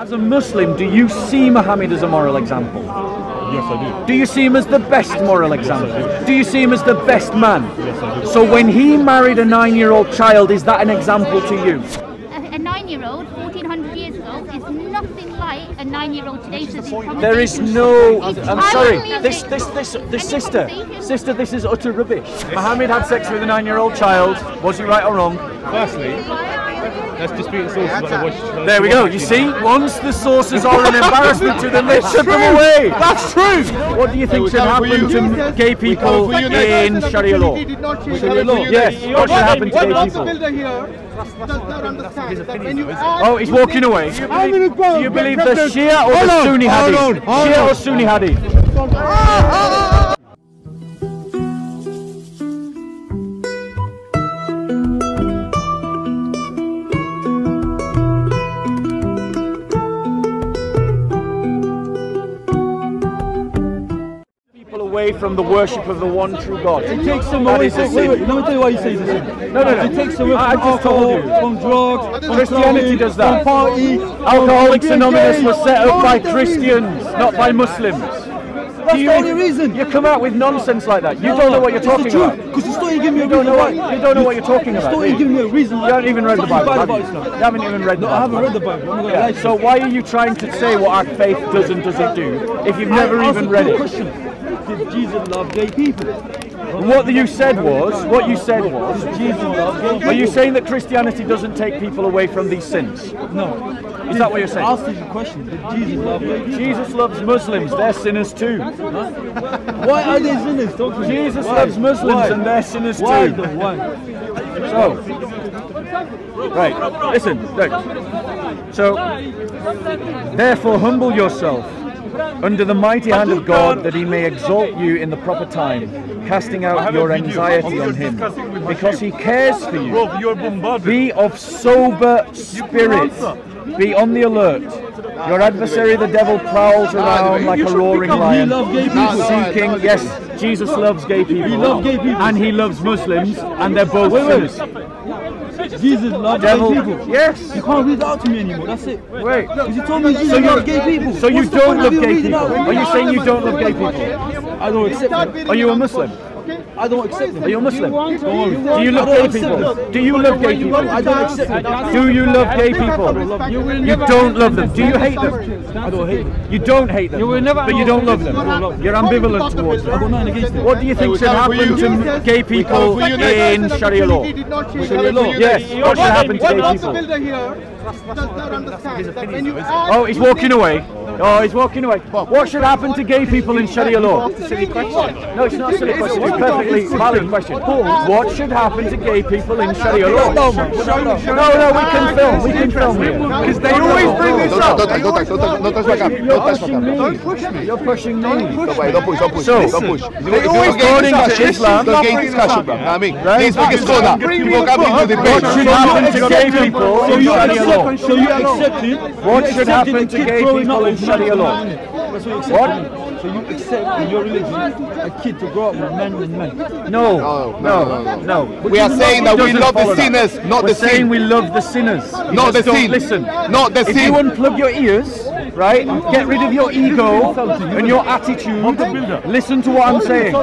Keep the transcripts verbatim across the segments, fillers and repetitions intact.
As a Muslim, do you see Muhammad as a moral example? Yes, I do. Do you see him as the best moral example? Yes, I do. Do you see him as the best man? Yes, I do. So when he married a nine-year-old child, is that an example to you? A, a nine-year-old, fourteen hundred years ago, is nothing like a nine-year-old today. There is no... I'm, I'm sorry, this, this, this, this sister, sister, this is utter rubbish. Muhammad had sex with a nine-year-old child. Was he right or wrong? Firstly, let's dispute the sources. Yeah, there we go. You see, once the sources are an embarrassment to them, they ship them away. That's true. What do you think should happen to gay people in Sharia law? Sharia law. Yes. What should happen to gay people? Oh, he's walking away. Do you believe the Shia or the Sunni Hadith? Shia or Sunni Hadith? From the worship of the one true God. It takes them away. Let me tell you why you say this. No, no, no. It takes away from alcohol, from drugs, from Christianity does that. Party. Alcoholics Anonymous was set up by Christians, not by Muslims. That's the only reason. You come out with nonsense like that. You don't know what you're talking about. Because you still give me a reason why. You don't know what you're talking about. You still give me a reason. You haven't even read the Bible. You haven't even read the Bible. No, I haven't read the Bible. So why are you trying to say what our faith does and doesn't do if you've never even read it? Did Jesus love gay people? What you said was, what you said was, Jesus loved gay people. Are you saying that Christianity doesn't take people away from these sins? No. Is that what you're saying? Ask the question. Did Jesus love gay people? Jesus loves Muslims. They're sinners too. Why are they sinners? Jesus Why? loves Muslims Why? and they're sinners Why? too. Why? So, right. Listen. Look. So, therefore, humble yourself under the mighty hand of God, that he may exalt you in the proper time, casting out your anxiety on him, because he cares for you. Be of sober spirit, be on the alert. Your adversary the devil prowls around like a roaring lion, seeking, yes, Jesus loves gay people, and he loves Muslims, and they're both sinners. Jesus loved gay people. Yes. You can't read out to me anymore. That's it. Wait. Because you told me Jesus so loved gay people. So you don't love gay people. Are you saying you don't love gay people? I don't accept them. Are you a Muslim? I don't accept them. Are you a Muslim? Do you love gay people? Do you love gay people? I don't accept them. Do you love gay people? You don't love them. Do you hate them? I don't hate them. You don't hate them. But you don't love them. You're ambivalent towards them. What do you think should happen to gay people in Sharia law? Sharia law? Yes. What should happen to gay people? Oh, he's walking away. Oh, he's walking away. What should happen to gay people in Sharia law? Silly question. No, it's not a silly question. It's a perfectly valid question. What should happen to gay people in Sharia law? No, no, we can film. We can film here. Because they always bring this up. Don't touch my camera. Don't push me. You're pushing me. Don't push. Don't push. Don't push. They always bring this up. Don't get into discussion, bro. I mean, this biggest corner. You walk up into the page. What should happen to gay people in Sharia law? So you accept it? What you should happen to gay people in Sharia law? That's what you accept. What? So you accept in your religion a kid to grow up with men and men? No, no, no, no, no. no. We are saying that we love the sinners, that. not We're the sin. We're saying we love the sinners. You not the sin. Listen. Not the sin. If you unplug your ears, right, get rid of your ego and your attitude, listen to what I'm saying.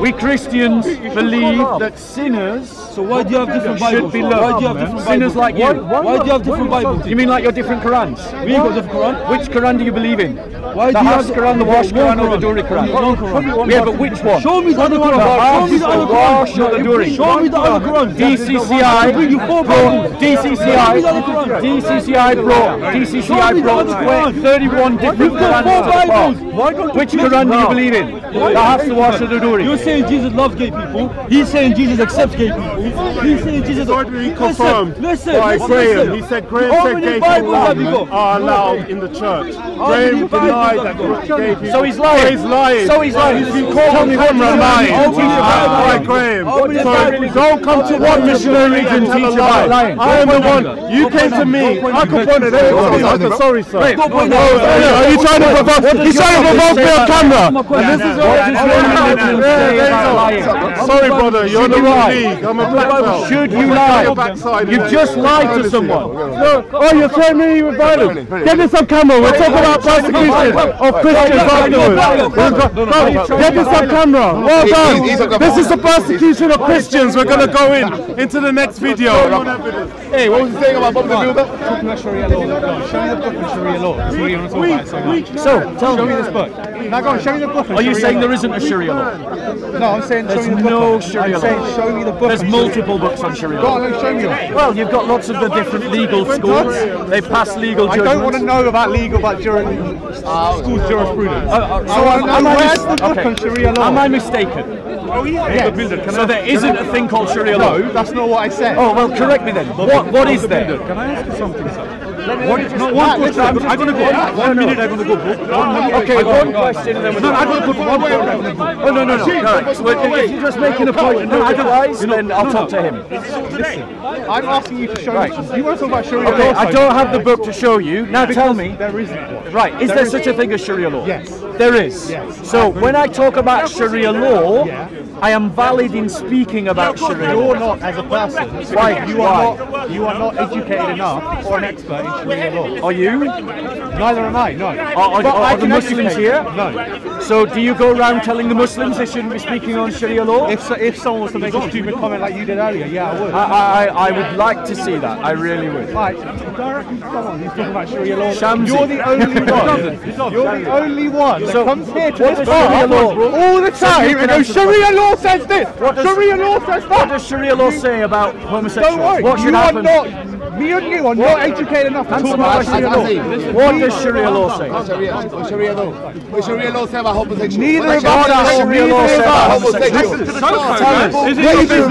We Christians believe that sinners so why do you have different Bibles? Should be loved. Why do you have different Sinners Bibles? like you. Why, why do you have different Bibles? You mean like your different Qurans? We got different Quran. Which Quran do you believe in? Why the Hafs Quran, the Wash Quran, or the Duri Quran? One Quran. Yeah, but which one? Show me the other Quran. Show me the other Quran. Show me the other Quran. D C C I brought D C C I brought D C C I brought thirty-one different Qurans. Which Quran do you believe in? The Hafs, the Wash, or the Duri? You're saying Jesus loves gay people. He's saying Jesus accepts gay people. He's saying Jesus confirmed. Listen, listen. He said Graham said gay people are allowed in the church. Graham denied that gay people. So he's lying. So he's lying. So he's lying. He's been caught on camera lying. By Graham. So don't come to one missionary and teach a lie. I am the one. You came to me. I can point it out. Sorry, sir. Are you trying to provoke? He's trying to provoke me on camera. This is all. sorry, brother, you're in the wrong. I'm a black belt. Should you lie? You've just lied to someone. Oh, you're threatening me with violence. Get this on camera. We're talking about persecution of Christians afterwards. Get this on camera. Well done. This is the persecution of Christians. We're going to go in into the next video. Hey, what was he saying about Bob the Builder? Talking about Sharia law. Show me the book of Sharia law. What do you want to talk about? So, tell me this book. Now go on, show me the book. Are you saying there isn't a Sharia law? No, I'm saying there's no Sharia law. Show me the book. There's multiple books on Sharia law. Well, you've got lots of the different legal schools. They pass legal judgments. I don't want to know about legal, about school jurisprudence. Where's the book on Sharia law? Am I mistaken? Oh, yeah. Yes. So there isn't a thing called Sharia law? No, that's not what I said. Oh, well, correct me then. What, what is there? Can I ask you something, sir? One, no, one question. I'm going to go. One minute, I'm going to go. Okay, one question. No, I'm going to go. One minute. Oh, no, no, no. If you're just making a point, no, otherwise, then I'll talk to him. I'm asking you to show me. You want to talk about Sharia law? Okay, I don't have the book to show you. Now tell me. There isn't. Right, is there such a thing as Sharia law? Yes. There is. So when I talk about Sharia law, I am valid in speaking about Sharia law. You're not, as a person. Right, you are not. You are not educated enough or an expert in Sharia law. Are you? Neither am I, no. Are, are, are, are the Muslims here? No. So do you go around telling the Muslims they shouldn't be speaking on Sharia law? If so, if someone was to make a stupid comment like you did earlier, yeah, I would. I, I, I would like to see that, I really would. Right, directly someone who's talking about Sharia law. Shamsi. You're the only one. You're the only one that so comes here to this bar all the time and goes, Sharia law says this, does, Sharia law says that. What does Sharia law say about homosexuals? Don't worry, what should you happen? Are not. Me and you are not educated enough to talk about Sharia law. What does Sharia law say? Sharia law. Sharia law say about homosexuals. Neither of us. Sharia law say about homosexuals. Listen to the telephone. Is it your business?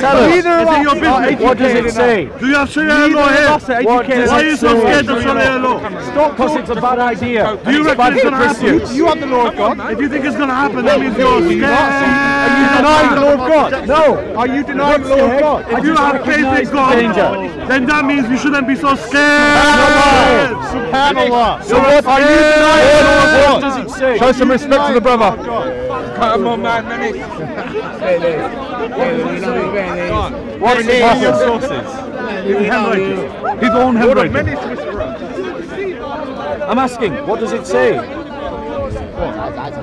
Tell us. Is it your business? What does it say? Do you have Sharia law here? Why are you so scared of Sharia law? Stop, because it's a bad idea. Do you reckon it's going to happen? You have the law of God. If you think it's going to happen, that means you're scared. Are you denying the law of God? No. Are you denying the law of God? If you have faith in God, then that means you shouldn't be so scared. SubhanAllah. So what are you denying? What does it say? Show some respect to the brother. Come on, man, minute. What is your sources? His own handwriting. I'm asking, what does it say?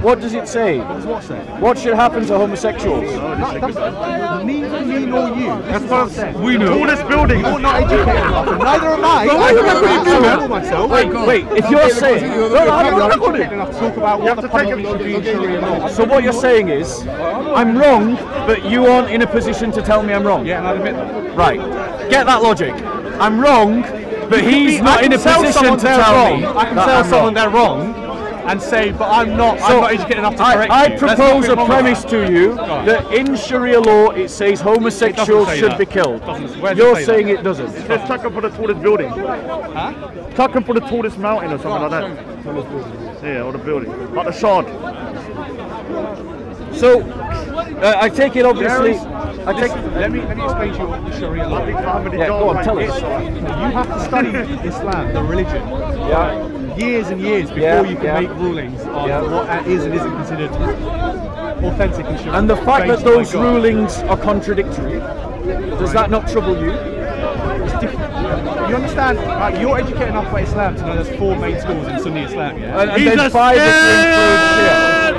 What does it say? What should happen to homosexuals? Neither me nor you. That's what I'm saying. We know. All this building. You're not educated enough. Neither am I. I remember myself. Wait, wait. If you're saying, no, I'm not educated enough to talk about what the public should be doing. So what you're saying is, I'm wrong, but you aren't in a position to tell me I'm wrong. Yeah, and I admit that. Right. Get that logic. I'm wrong, but he's not in a position to tell me. I can tell someone they're wrong and say, but I'm not, so I'm not educated enough to correct I, I you. I propose a premise to you that in Sharia law it says homosexuals it say should that. be killed. You're say saying that? it doesn't. It says tuck up for the tallest building. Huh? Tuck up for the tallest mountain or something like that. Yeah, or the building. Like the shard. So, uh, I take it obviously... I take, Listen, let, me, let me explain to you what the Sharia law is. Yeah, go on, tell us. You have to study Islam, the religion, yeah. years and years before yeah, you can yeah. make rulings on yeah. what is and isn't considered authentic in Sharia. And the fact that those rulings are contradictory, does that not trouble you? It's different. You understand, like, you're educated enough by Islam to know there's four main schools in Sunni Islam, yeah? And, and then five are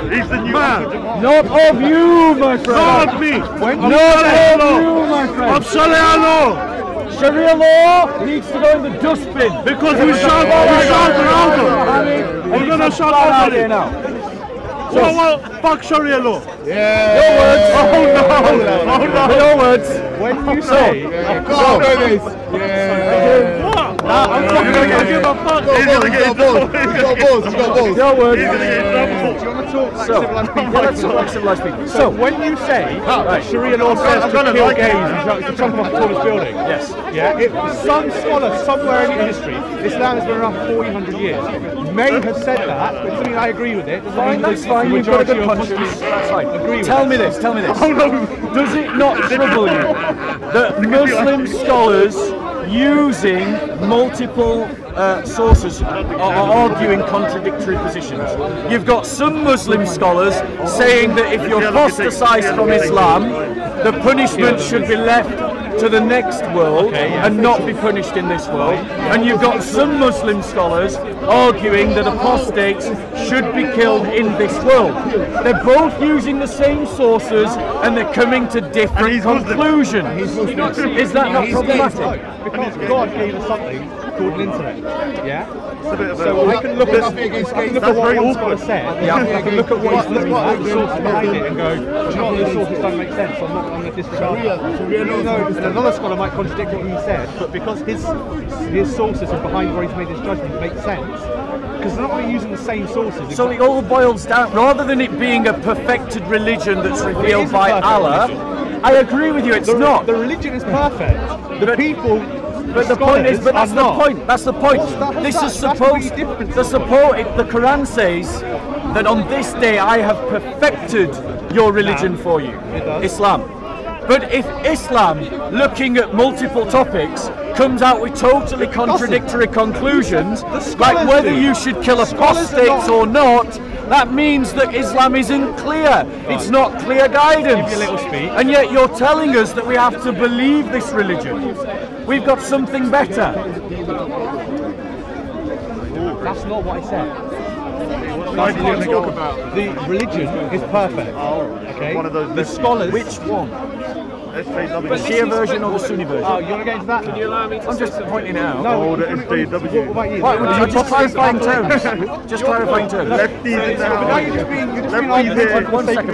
He's the new man. Not of you, my friend. Not of me. When Not of you, my friend. Of Sharia law. Sharia law needs to go in the dustbin. Because we shot around them. We're going to shout out here now. So, well, well, fuck Sharia law. Yeah. Your words. Oh no. Oh no. Your words. When you say, I can't do this. Yeah. Nah, I'm not going to give a fuck. He's going to get in trouble. He's got balls. He's got balls. Your words. He's going to get in trouble. Like so, yeah, let's talk like civilized people. So, when you say oh, right. Sharia law says to kill like gays and jump off the tallest building, yes, yeah, if some scholar somewhere in history, Islam has been around fourteen hundred years, may have said that, but something I agree with it. Fine, that's fine. You've got a good conscience. That's fine. Agree tell me this. Tell me this. Oh, no. Does it not trouble you that Muslim scholars using multiple uh, sources or arguing contradictory positions. You've got some Muslim scholars saying that if you're apostatized from Islam, the punishment should be left to the next world, okay, yeah, and not be punished in this world. And you've got some Muslim scholars arguing that apostates should be killed in this world. They're both using the same sources and they're coming to different conclusions. Is that not problematic? Because God gave us something called an intellect. Yeah? So I can look at what one scholar said, I can look at what he's looking at, the source behind it, and go, do you know what, this source doesn't make sense, I'm not going to disregard that. And another scholar might contradict what he said, but because his his sources are behind where he's made his judgment, it makes sense. Because they're not really using the same sources. So it all boils down, rather than it being a perfected religion that's revealed by Allah, I agree with you, it's not. The religion is perfect, the people... But the point is, but that's the point. That's the point. This is supposed. The support. The Quran says that on this day I have perfected your religion for you, Islam. But if Islam, looking at multiple topics, comes out with totally contradictory conclusions, like whether you should kill apostates or not, that means that Islam isn't clear. It's not clear guidance. And yet you're telling us that we have to believe this religion. We've got something better. That's not what I said. I can't talk about the religion is perfect. Okay. One of those the scholars. Which one? The Shia version or the Sunni version? Oh, you want to get into that? Can you allow me to I'm just pointing out. No. Or the F D W. What about you? What, what, you just clarifying terms. Just clarifying terms. Lefty is down. Now you're just being. You're just being argumentative. One second.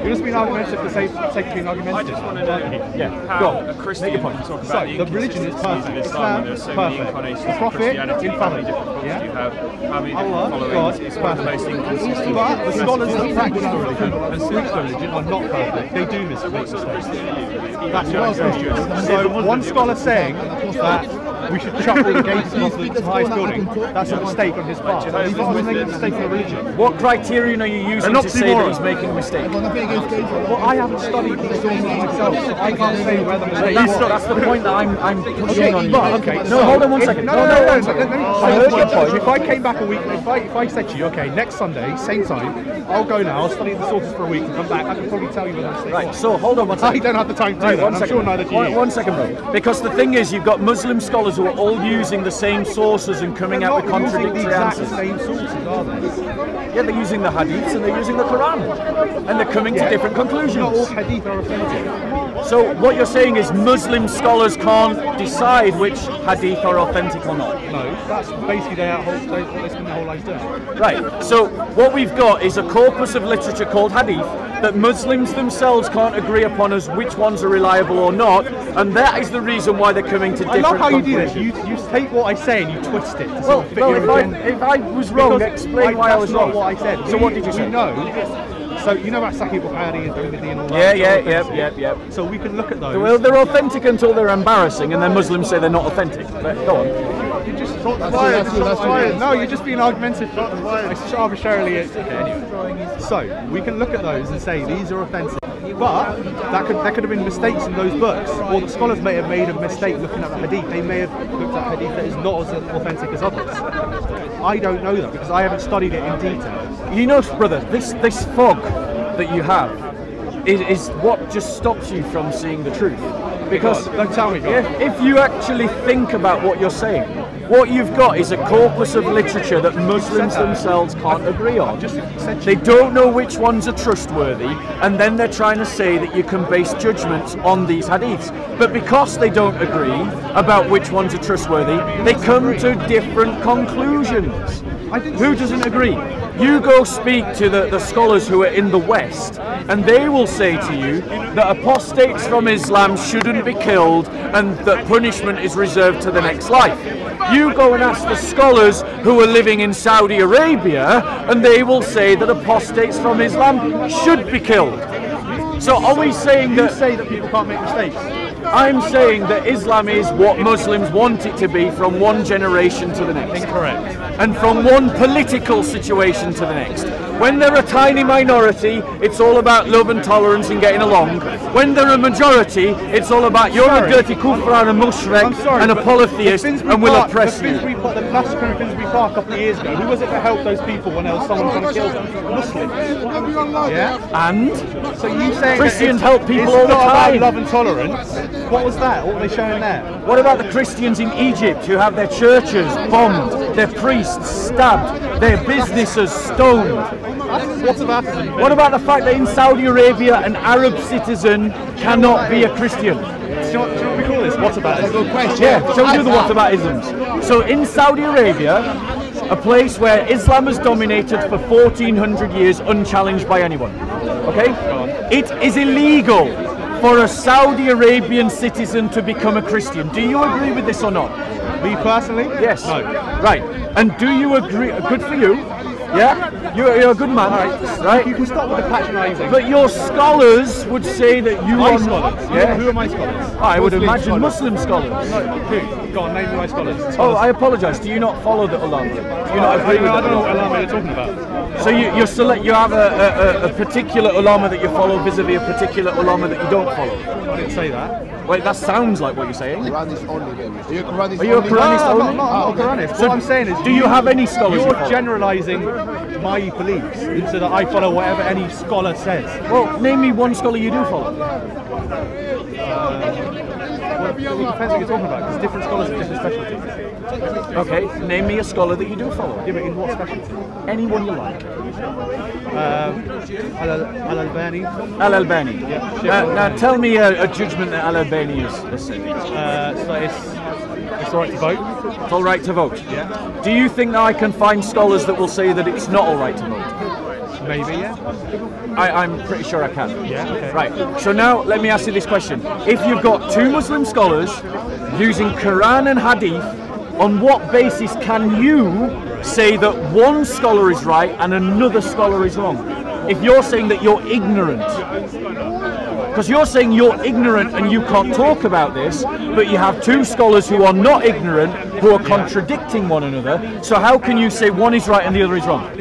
You're just being argumentative for the sake of being argumentative. I just want to know. Yeah. How a Christian talks about the religion is perfect. Islam is perfect. The Prophet infallible. Yeah. How many different followings is one of the most inconsistent. But the scholars that practice the religion and speak the religion are not perfect. They do mis- make mistakes. That's what I'm saying. So one scholar saying that we should chuck the gates off the highest building, that's a mistake on his part. He's not making a mistake in religion. What criterion are you using to say that he's making a mistake? Well, I haven't studied these things myself. I can't say whether mistake is. That's the point that I'm, I'm pushing on you. No, hold on one second. No, no, no. I heard your point. If I came back a week, if I, if I said to you, okay, next Sunday, same time, I'll go now, I'll study the sources for a week and come back, I can probably tell you what I'm saying. Right, so hold on one second. I don't have the time to right, do that, I'm sure neither do you. One, one second, bro. Because the thing is, you've got Muslim scholars who are all using the same sources and coming out with contradictory answers. They're not using the exact same sources, are they? Yeah, they're using the Hadiths and they're using the Quran. And they're coming yeah. to different conclusions. Not all Hadith are authentic. So what you're saying is Muslim scholars can't decide which Hadith are authentic or not. No, that's basically their whole Right, so what we've got is a corpus of literature called Hadith that Muslims themselves can't agree upon as which ones are reliable or not, and that is the reason why they're coming to different conclusions. I love how you do this. You, you take what I say and you twist it. To well, well if, I, if I was wrong, because explain I, why I was not wrong. What I said. So we, what did you say? Know, So you know about Sahih al-Bukhari and Tirmidhi and all that? Yeah, yeah, yeah, yeah, yeah. So we can look at those. Well, they're authentic until they're embarrassing, and then Muslims say they're not authentic. But go on. You just talk quiet. No, you're just being argumentative. It's arbitrarily. Okay, anyway. So we can look at those and say these are authentic. But that could, there could have been mistakes in those books, or the scholars may have made a mistake looking at the hadith. They may have looked at hadith that is not as authentic as others. I don't know that because I haven't studied it in detail. You know, brother, this this fog that you have is, is what just stops you from seeing the truth. Because don't tell me, if, if you actually think about what you're saying, what you've got is a corpus of literature that Muslims themselves can't agree on. They don't know which ones are trustworthy, and then they're trying to say that you can base judgments on these hadiths. But because they don't agree about which ones are trustworthy, they come to different conclusions. Who doesn't agree? You go speak to the, the scholars who are in the West, and they will say to you that apostates from Islam shouldn't be killed and that punishment is reserved to the next life. You go and ask the scholars who are living in Saudi Arabia, and they will say that apostates from Islam should be killed. So are we saying that... You say that people can't make mistakes. I'm saying that Islam is what Muslims want it to be from one generation to the next. Incorrect. And from one political situation to the next. When they're a tiny minority, it's all about love and tolerance and getting along. When they're a majority, it's all about you're sorry. a dirty Kufar and a Mushrik sorry, and a polytheist and will Park, oppress you. The massacre in Finsbury Park a couple of years ago, who was it that helped those people when else someone was going to kill them? Muslims. Yeah? And? So you say Christians help people all the time. About love and tolerance. What was that? What were they showing there? What about the Christians in Egypt who have their churches bombed, their priests stabbed, their businesses stoned? What about, what about the fact that in Saudi Arabia an Arab citizen cannot be a Christian? Do you know what, do you know what we call this? Whataboutism? Yeah, show you the whataboutisms. So in Saudi Arabia, a place where Islam has dominated for fourteen hundred years unchallenged by anyone, okay? It is illegal for a Saudi Arabian citizen to become a Christian. Do you agree with this or not? Me personally? Yes. No. Right. And do you agree? Good for you. Yeah, you're, you're a good man, right? right? You can stop with the patronising. But your scholars would say that you my are scholars. Yeah? Who are my scholars? I would Muslim imagine scholars. Muslim scholars. No, who? Go on, name my scholars. scholars. Oh, I apologise. Do you not follow the Ulama? Do you not agree I, with I, I don't know what Ulama you're talking about. So you you select you have a, a, a particular Ulama that you follow vis-a-vis a particular Ulama that you don't follow. I didn't say that. Wait, that sounds like what you're saying. Quran is only, baby. Are you a Quranist only? Are you a Quranist only? No, no, I'm not a Quranist. So what I'm saying is... Do you have any scholars? You're generalising my beliefs so that I follow whatever any scholar says. Well, name me one scholar you do follow. Uh, well, it depends what you're talking about, because different scholars have different specialties. Okay, name me a scholar that you do follow. Yeah, but in what specialty? Anyone you like. Um, Al-Albani. Al-Albani. Yeah, sure. Now, now tell me a, a judgment that Al-Albani is. Uh, so it's, it's all right to vote. It's all right to vote. Yeah. Do you think that I can find scholars that will say that it's not all right to vote? Maybe, yeah. I, I'm pretty sure I can. Yeah. Okay. Right. So now let me ask you this question: if you've got two Muslim scholars using Quran and Hadith, on what basis can you say that one scholar is right and another scholar is wrong? If you're saying that you're ignorant, because you're saying you're ignorant and you can't talk about this, but you have two scholars who are not ignorant who are contradicting one another, so how can you say one is right and the other is wrong?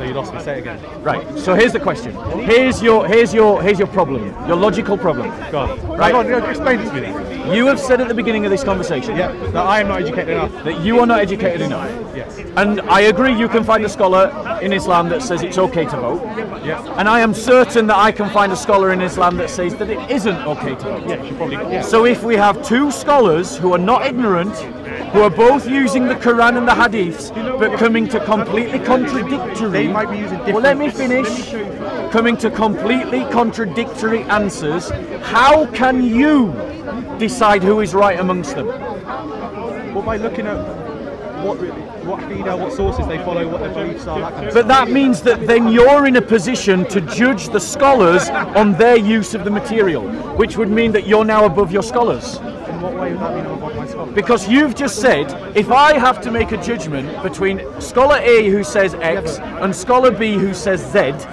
No, you lost me. Say it again. Right. So here's the question. Here's your here's your here's your problem. Your logical problem. God. Right. God, no, explain it to me. You have said at the beginning of this conversation, yeah, that I am not educated enough. That you are not educated enough. Yes. And I agree. You can find a scholar in Islam that says it's okay to vote. Yeah. And I am certain that I can find a scholar in Islam that says that it isn't okay to vote. Yeah. You probably. Yeah. So if we have two scholars who are not ignorant, who are both using the Quran and the Hadiths, but coming to completely contradictory. Might be using different well, let me finish. Coming to completely contradictory answers, how can you decide who is right amongst them? Well, by looking at what what Aqidah, what sources they follow, what their beliefs are. That kind of but that stuff. Means that then you're in a position to judge the scholars on their use of the material, which would mean that you're now above your scholars. In what way would that mean I'm above my scholars? Because you've just said, if I have to make a judgment between scholar A who says X and scholar B who says Z,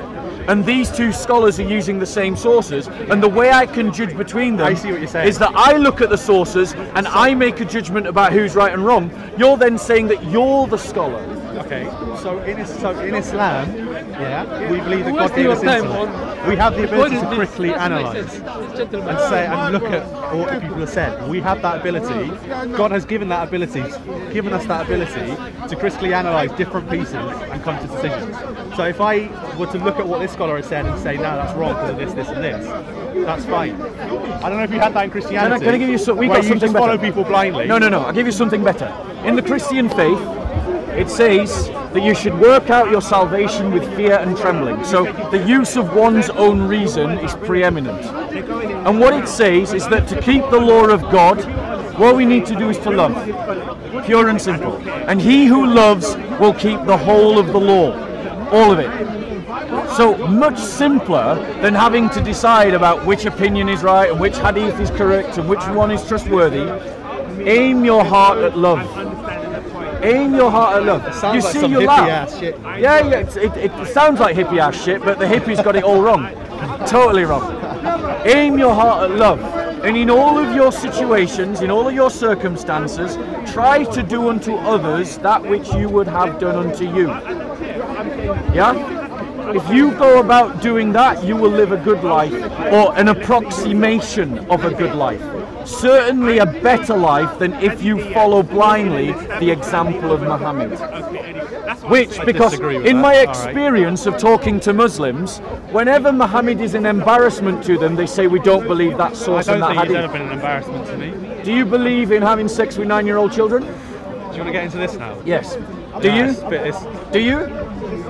and these two scholars are using the same sources, and the way I can judge between them I see what you're saying. Is that I look at the sources and I make a judgment about who's right and wrong. You're then saying that you're the scholar. Okay, so in, so in Islam, yeah, we believe that God gave us intellect. We have the ability to quickly analyse and say and look at what the people have said. We have that ability. God has given that ability, given us that ability to critically analyse different pieces and come to decisions. So if I were to look at what this scholar has said and say, no, that's wrong because of this, this, and this, that's fine. I don't know if you had that in Christianity. No, no, can I give you so we got you something just better. Follow people blindly. No, no, no. I'll give you something better. In the Christian faith, it says that you should work out your salvation with fear and trembling. So the use of one's own reason is preeminent. And what it says is that to keep the law of God, what we need to do is to love, pure and simple. And he who loves will keep the whole of the law, all of it. So much simpler than having to decide about which opinion is right and which hadith is correct and which one is trustworthy. Aim your heart at love. Aim your heart at love. You like see, you laugh. Ass shit. Yeah, yeah it, it, it sounds like hippie ass shit, but the hippies got it all wrong. Totally wrong. Aim your heart at love, and in all of your situations, in all of your circumstances, try to do unto others that which you would have done unto you. Yeah? If you go about doing that, you will live a good life, or an approximation of a good life. Certainly a better life than if you follow blindly the example of Muhammad. Which, because in my experience of talking to Muslims, whenever Muhammad is an embarrassment to them, they say, we don't believe that source and that hadith. I don't think he's ever been an embarrassment to me. Do you believe in having sex with nine-year-old children? Do you want to get into this now? Yes. Do you? Do you?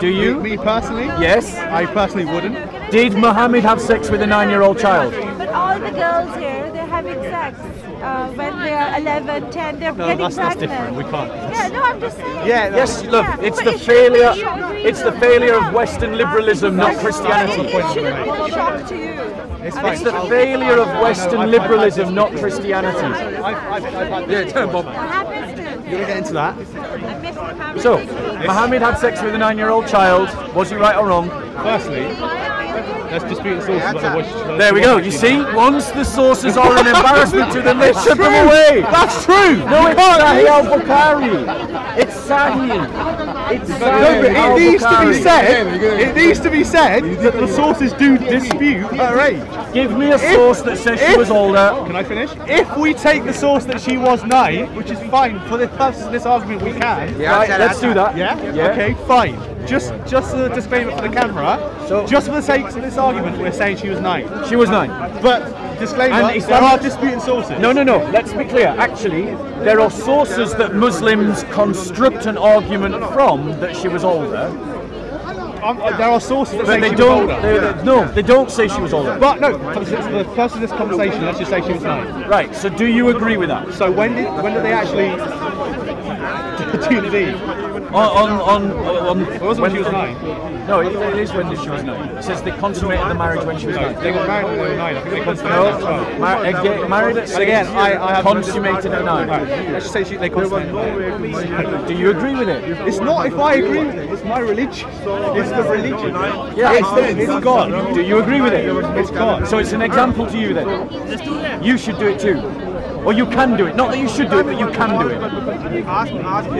Do you? Me, me personally? Yes. I personally wouldn't. Did Muhammad have sex with a nine-year-old child? But all the girls here, they're having sex uh, when they're eleven, ten, they're no, getting that's, pregnant. That's different. We can't. Yeah, no, I'm just saying. Yeah, no. Yes, look, yeah, it's the it failure. It's the failure of Western liberalism, not Christianity. It, it shouldn't be a shock to you. It's, it's the failure of Western no, no, liberalism, not Christianity. I've, I've, I've yeah, don't bother. What happens to you get into that? So, yes. Muhammad had sex with a nine-year-old child. Was he right or wrong? Firstly, let's dispute the sources. Like there we go. You see, once the sources are an embarrassment to them, they shut them away. That's true. No, it's Sahih al-Bukhari. It's Sahih. It's no, but it needs to be said. It needs to be said that the sources do dispute her age. Give me a source that says she was older. Can I finish? If we take the source that she was nine, which is fine for the purpose of this argument, we can. Yeah, right, let's do that. Yeah? Yeah. Okay, fine. Just, just as a disclaimer for the camera. So, just for the sake of this argument, we're saying she was nine. She was nine. But disclaimer: and there are disputing sources. No, no, no. Let's be clear. Actually, there are sources that Muslims construct an argument from. That she was older. Um, uh, there are sources that but say they she don't, was older. They, they, no, they don't say she was older. But no, for the purpose of this conversation, let's just say she was nine. Right. So, do you agree with that? So, when did when did they actually do the? On, on, on, on it wasn't when, when she was nine. No, it, it is when she was nine. It says they consummated the marriage when she was nine. They got married when they were nine. I think they consummated no, at mar again, married at six. Again, I, I have consummated at nine. Right. Let's just say she, they consummated nine. Do you agree with it? It's not if I agree with it. It's my religion. It's the religion. Yeah, it's, the, it's God. Do you agree with it? It's God. So it's an example to you then. You should do it too. Or you can do it. Not that you should do it, but you can do it. Ask, ask him.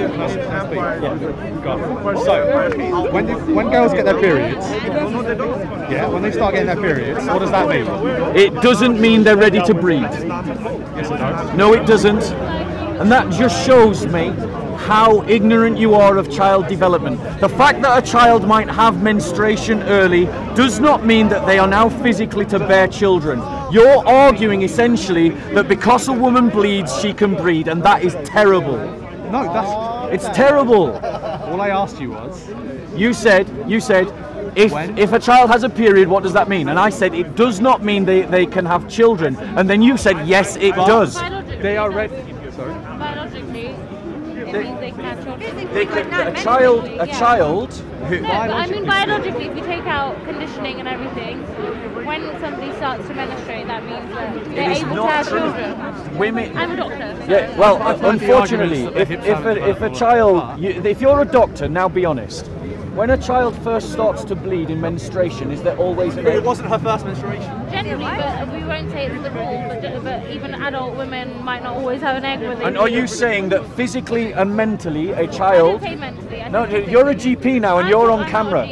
Yeah. God. So, when, do, when girls get their periods, yeah, when they start getting their periods, what does that mean? It doesn't mean they're ready to breed. Yes, it does. No, it doesn't. And that just shows me how ignorant you are of child development. The fact that a child might have menstruation early does not mean that they are now physically to bear children. You're arguing essentially that because a woman bleeds, she can breed, and that is terrible. No, that's... It's terrible. All I asked you was... You said, you said, if, if a child has a period, what does that mean? And I said, it does not mean they, they can have children. And then you said, yes, it does. They are ready... Sorry? Biologically. They, they they can, a child, a yeah. child who... No, I mean biologically, if we take out conditioning and everything, when somebody starts to menstruate, that means that they're able to have children. Women, I'm a doctor. So yeah, well, unfortunately, if, if, a, if a child... You, if you're a doctor, now be honest. When a child first starts to bleed in menstruation, is there always... But it wasn't her first menstruation. Generally, but we won't say it's the rule, but, but even adult women might not always have an egg with it. And are you saying that physically and mentally a child... I don't say mentally. I no, you're a G P now and I'm, you're on I'm camera.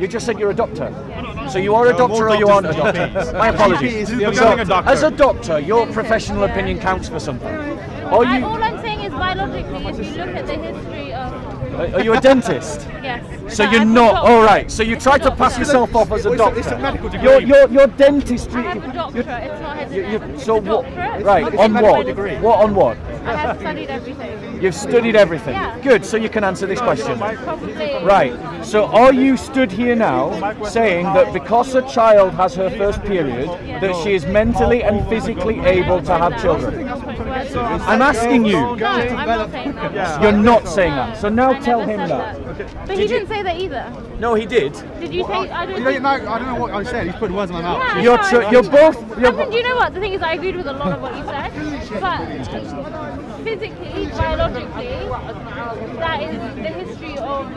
You just said you're a doctor. Yes. So you are a doctor no, or you aren't a doctor? My apologies. So, a doctor. As a doctor, your professional yeah. opinion counts for something. Are you... I, all I'm saying is biologically, if you look at the history of... Are you a dentist? Yes. So no, you're not. All right. So you try to pass yourself off as a doctor. It's a medical degree. Your your your dentistry. I have a doctorate. It's not his you, you, So what? Right. On what? Degree. What on what? I have studied everything. You've studied everything. Yeah. Good. So you can answer this question. Probably. Right. So are you stood here now saying that because a child has her first period, yeah. that she is mentally and physically able to have children? I'm asking you. No, I'm not saying that. You're not saying that. So now. Tell him that. that. Okay. But did he didn't you? say that either. No, he did. Did you well, say? I don't, you know, I don't know what I said. He's putting words in my mouth. Yeah, you're, know, you're both. You're I mean, do you know what? The thing is, I agreed with a lot of what you said, but physically, biologically, that is the history of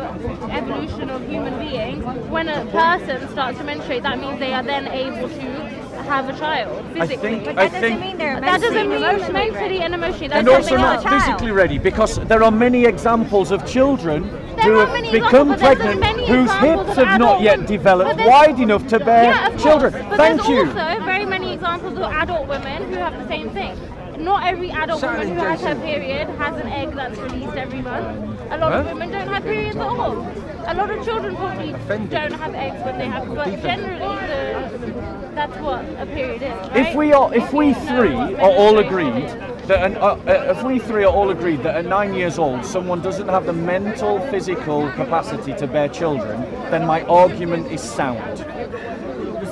evolution of human beings. When a person starts to menstruate, that means they are then able to have a child physically. I think, but that I doesn't think mean they're that doesn't mean emotionally, mentally and emotionally. That's and also not physically ready, because there are many examples of children who have become pregnant, whose hips have not yet developed wide enough to bear yeah, children. But Thank there's you. also very many examples of adult women who have the same thing. Not every adult Sorry, woman who has her period has an egg that's released every month. A lot huh? of women don't have periods at all. A lot of children probably Offended. don't have eggs when they have, but Defended. generally the, that's what a period is. Right? If we are, if we three are all agreed that an, uh, uh, if we three are all agreed that at nine years old someone doesn't have the mental, physical capacity to bear children, then my argument is sound.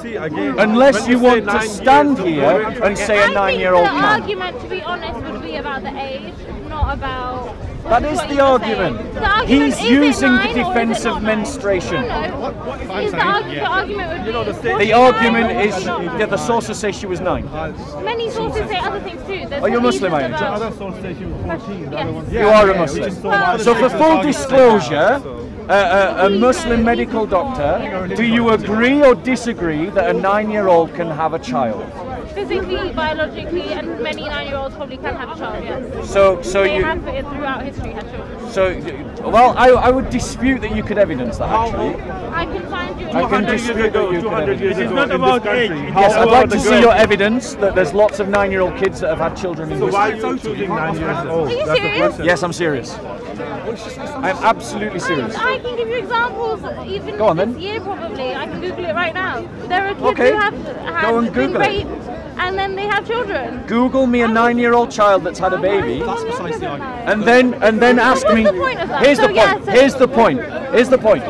Again, unless you, you want to stand years, here and, and say I a nine-year-old man. I think the argument, to be honest, would be about the age, not about... That is the argument. the argument. He's using the defence of menstruation. What, what is, is the, arg yeah. the argument would be... You know, the the, the argument is... Yeah, the sources say she was nine. Many sources say other things too. There's Are you a Muslim, are you? The other source says she was fourteen. Yes. You are a Muslim. Yeah, so for full disclosure, Uh, a, a Muslim medical doctor, do you agree or disagree that a nine-year-old can have a child? Physically, biologically, and many nine-year-olds probably can have a child, yes. So, so they you... have it throughout history, had children. So, well, I, I would dispute that you could evidence that, actually. I can find you... I can dispute that you could evidence. It's not about age. Yes, I'd like to see your evidence that there's lots of nine-year-old kids that have had children in this country. So why are you choosing nine-year-olds? Are you serious? Yes, I'm serious. I'm absolutely serious. I can give you examples, even Go on, this then. year probably. I can Google it right now. There are kids okay. who have had been raped, and then they have children. Google me a nine-year-old child that's had a baby. That's precisely the argument. And then, and then ask me. The point of that? Here's the so, point. Yeah, so here's the point. Here's the point.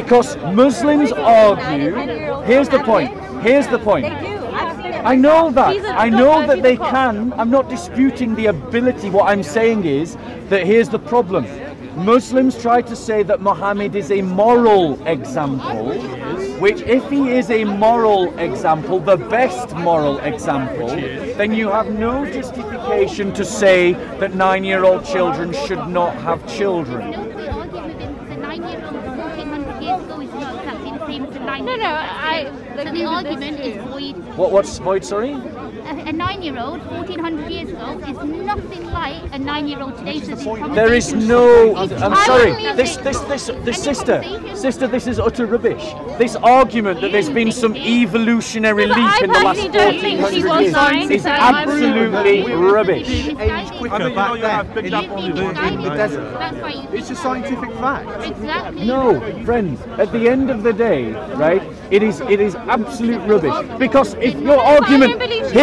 Because Muslims argue. Here's the point. Here's the point. Here's the point. I know that. I know that they can. I'm not disputing the ability. What I'm saying is that here's the problem. Muslims try to say that Muhammad is a moral example, which if he is a moral example, the best moral example, then you have no justification to say that nine-year-old children should not have children. No, no, I... So the argument is void. What, what's void, sorry? A, a nine-year-old, fourteen hundred years ago, is nothing like a nine-year-old today. There is no... I'm sorry, this, this, this, this sister, sister, this is utter rubbish. This argument that there's been some evolutionary leap in the last fourteen hundred years is absolutely rubbish. It's a scientific fact. No, friends, at the end of the day, right, it is, it is absolute rubbish. Because if your argument...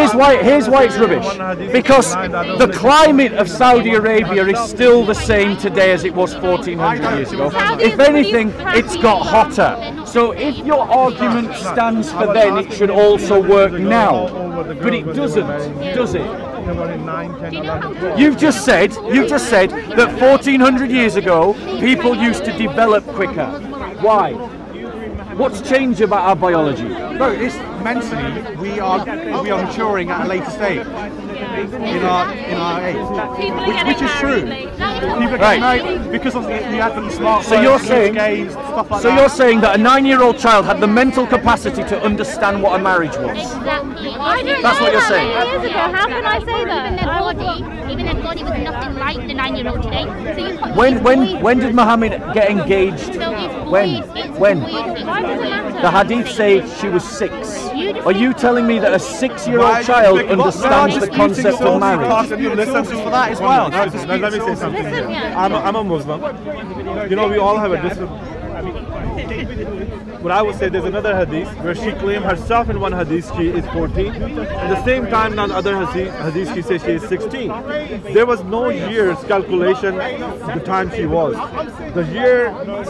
Here's why, here's why it's rubbish. Because the climate of Saudi Arabia is still the same today as it was fourteen hundred years ago. If anything, it's got hotter. So if your argument stands for then, it should also work now. But it doesn't, does it? You've just said, you've just said that fourteen hundred years ago, people used to develop quicker. Why? What's changed about our biology? No, it's mentally we are we are maturing at a later stage in our in our age, which, which is true. People get married because of the advent of smartphones, so you're saying, games, stuff like that. So you're saying that a nine-year-old child had the mental capacity to understand what a marriage was. Exactly. That's what you're saying. Years ago, how can I say that? Even their body, even their body was nothing like the nine-year-old today. So you've got when when when did Muhammad get engaged? When? When? The Hadith say she was six. Are you telling me that a six-year-old child understands the concept of marriage? Let me say something. I'm a, I'm a Muslim. You know, we all have a different... But I would say there's another hadith where she claimed herself in one hadith she is fourteen. At the same time, in other hadith, hadith she says she is sixteen. There was no years calculation the time she was. The year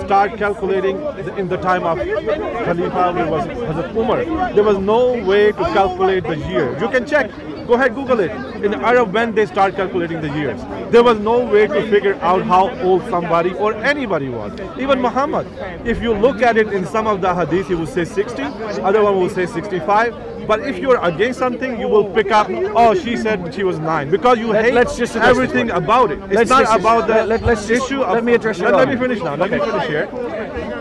start calculating in the time of Khalifa was Hazrat Umar. There was no way to calculate the year. You can check. Go ahead, Google it. In Arab, when they start calculating the years, there was no way to figure out how old somebody or anybody was. Even Muhammad. If you look at it in some of the hadith, he would say sixty. Other one will say sixty-five. But if you're against something, you will pick up, oh, she said she was nine. Because you let, hate let's just everything this. about it. It's let's not about the let, let's issue. Let, let, of, let me address it. Let, let me finish now. Let okay. me finish here.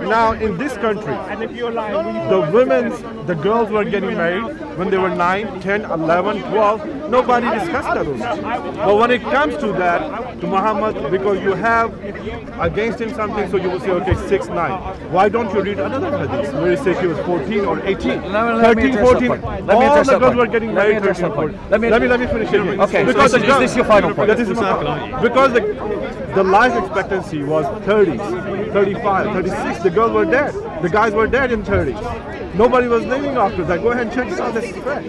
now in this country, the women, the girls were getting married when they were nine, ten, eleven, twelve. Nobody discussed that. But when it comes to that, to Muhammad, because you have against him something, so you will say, okay, six, nine. Why don't you read another hadith where it says he was fourteen or eighteen? thirteen, fourteen. All the girls were getting married thirteen, fourteen. Let me, let me finish it here. Okay, because so is, the girl, is this your final point? That is my, because the, the life expectancy was thirties, thirty-five, thirty-six. The girls were dead. The guys were dead in thirties. Nobody was living after that. Go ahead and check this out. This is correct.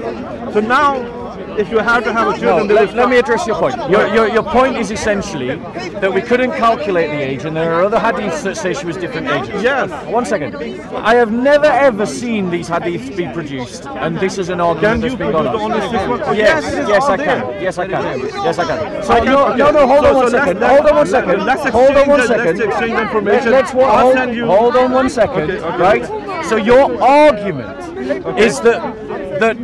So now, if you have to have a children... No, let, let me address your point. Your, your, your point is essentially that we couldn't calculate the age, and there are other hadiths that say she was different ages. Yes. One second. I have never ever seen these hadiths be produced, and this is an argument that's been gone on. Yes, yes I can. Yes I can. Yes I can. So I can no, no, no, hold on one second. Hold on one second. Hold on one second. Let's exchange information. Let's hold, hold on one second. Right? So your argument is that that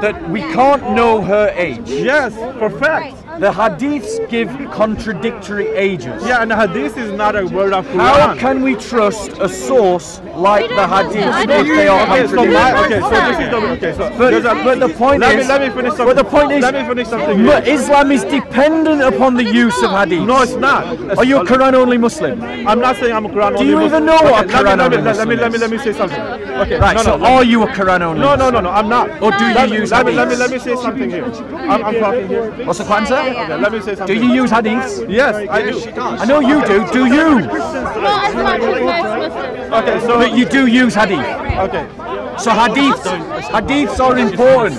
that we can't know her age. Yes, for fact. The hadiths give contradictory ages. Yeah, and hadith is not a word of Quran. How can we trust a source like the hadiths if they are contradictory? Okay, so this is the okay. So but, a, but the point let is, me, let me finish something. But the point is, let me finish something. But Islam is dependent upon the use of hadith. No, it's not. It's are you a Quran-only Muslim? I'm not saying I'm a Quran-only Muslim. Do you even know what okay, a Quran-only Muslim let me, let me, let me say something. Okay, right. No, so no, are me, you a Quran-only? No, no, no, no. I'm not. Or do you use hadith? Let me, let me say something here. I'm, I'm talking here. What's the answer? Okay, let me say something. Do you else. use hadiths? Yes, I do. I know you do. Do you? Not as much as most Muslims. Okay, so but you do use hadith. Okay. So hadiths, hadiths are important.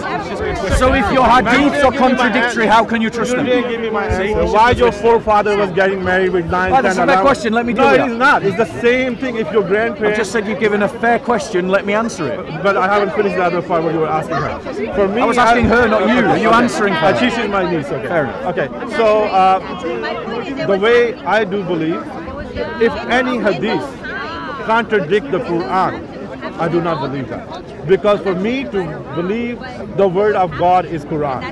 So if your hadiths are contradictory, how can you trust them? You give me my answer. Why your forefather was getting married with nine? Well, that's a fair question. Let me do it. No, it is not. It's the same thing. If your grandparents. I just said you've given a fair question. Let me answer it. But, but I haven't finished the other part when you were asking her. For me, I was asking her, not you. Are you answering her? Uh, she's my niece. Okay. Fair enough. Okay. So uh, the way I do believe, if any hadith contradict the Quran, I do not believe that, because for me to believe the word of God is Quran.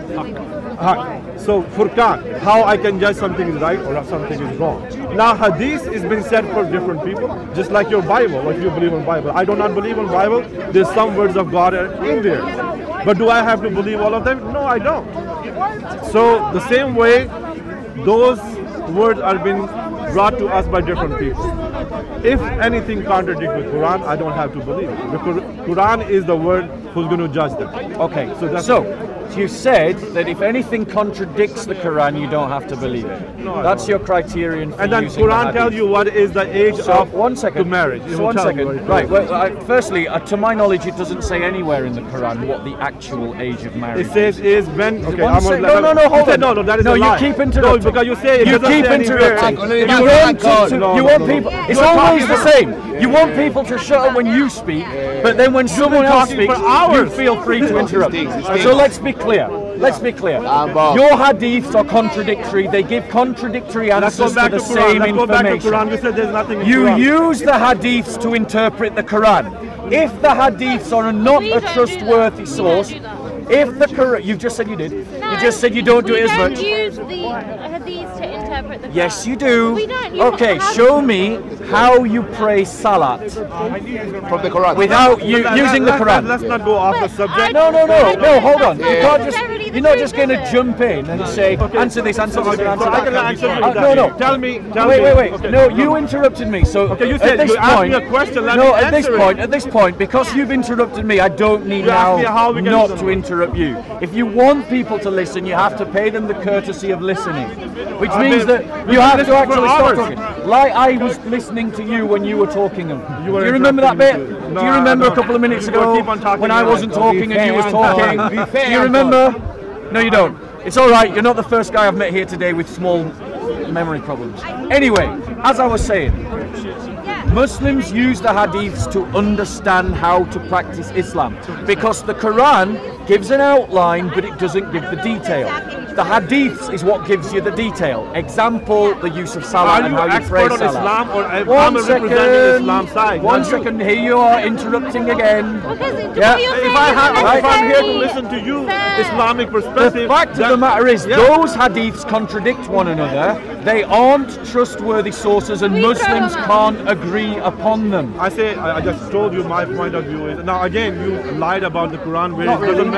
Uh, so Furqan, how I can judge something is right or something is wrong. Now Hadith is being said for different people, just like your Bible, if you believe in Bible. I do not believe in Bible, there's some words of God in there. But do I have to believe all of them? No, I don't. So the same way, those words are being brought to us by different people. If anything contradicts with Quran, I don't have to believe it. Because Quran is the word who's going to judge them. Okay, so that's so it. You said that if anything contradicts the Quran, you don't have to believe it. No, that's your criterion. For and then using Quran the tells you what is the age so of one second. To marriage. So one second. Right. Well, I, firstly, uh, to my knowledge, it doesn't say anywhere in the Quran what the actual age of marriage. It says is when. Okay. I'm say, no, no, no, hold on. No, no, that is no, a lie. No, you keep interrupting. No, because you say it you keep interrupting. You want to, no, you want no, no, people. No. It's no, always no. the same. Yeah, you want yeah. people to shut up when you speak, yeah. but then when someone else speaks, you feel free to interrupt. So let's be clear. Let's be clear. Your hadiths are contradictory. They give contradictory answers to the same information. You use the hadiths to interpret the Quran. If the hadiths are not a trustworthy source, if the Quran, you've just said you did. You just said you don't do it as much. Yes, you do. We don't, you okay, show me how you pray Salat from the Quran without you no, using that, the Quran. That, let's not go off but the subject. No, no, no, no. Hold on. You can't just, you're not just going to jump in and say, okay, answer this, answer so this, answer that. I can answer uh, no, no. Tell me. Tell wait, wait, wait. Okay. No, you interrupted me. So okay, you said at this you asked point, me a question. Let no, me at this it. point, at this point, because you've interrupted me, I don't need you now how we not to interrupt you. If you want people to listen, you have to pay them the courtesy of listening, which means that. You have to actually stop talking. Like I was listening to you when you were talking. You were Do you remember that bit? No, Do you remember a couple of minutes ago when I wasn't talking and you was talking? Do you remember? No, you don't. It's all right. You're not the first guy I've met here today with small memory problems. Anyway, as I was saying, Muslims use the hadiths to understand how to practice Islam because the Quran gives an outline, but it doesn't give the detail. The hadiths is what gives you the detail. Example, the use of salah are and how you pray on salah. Islam or one second, Islam side. One are second, you? Here you are interrupting again. Because yeah. If, I have, right? If I'm here to listen to you, Islamic perspective. The fact of the matter is, yeah. those hadiths contradict one another. They aren't trustworthy sources, and Muslims can't agree upon them. I say, I, I just told you my point of view is. Now again, you lied about the Quran where Not it doesn't really.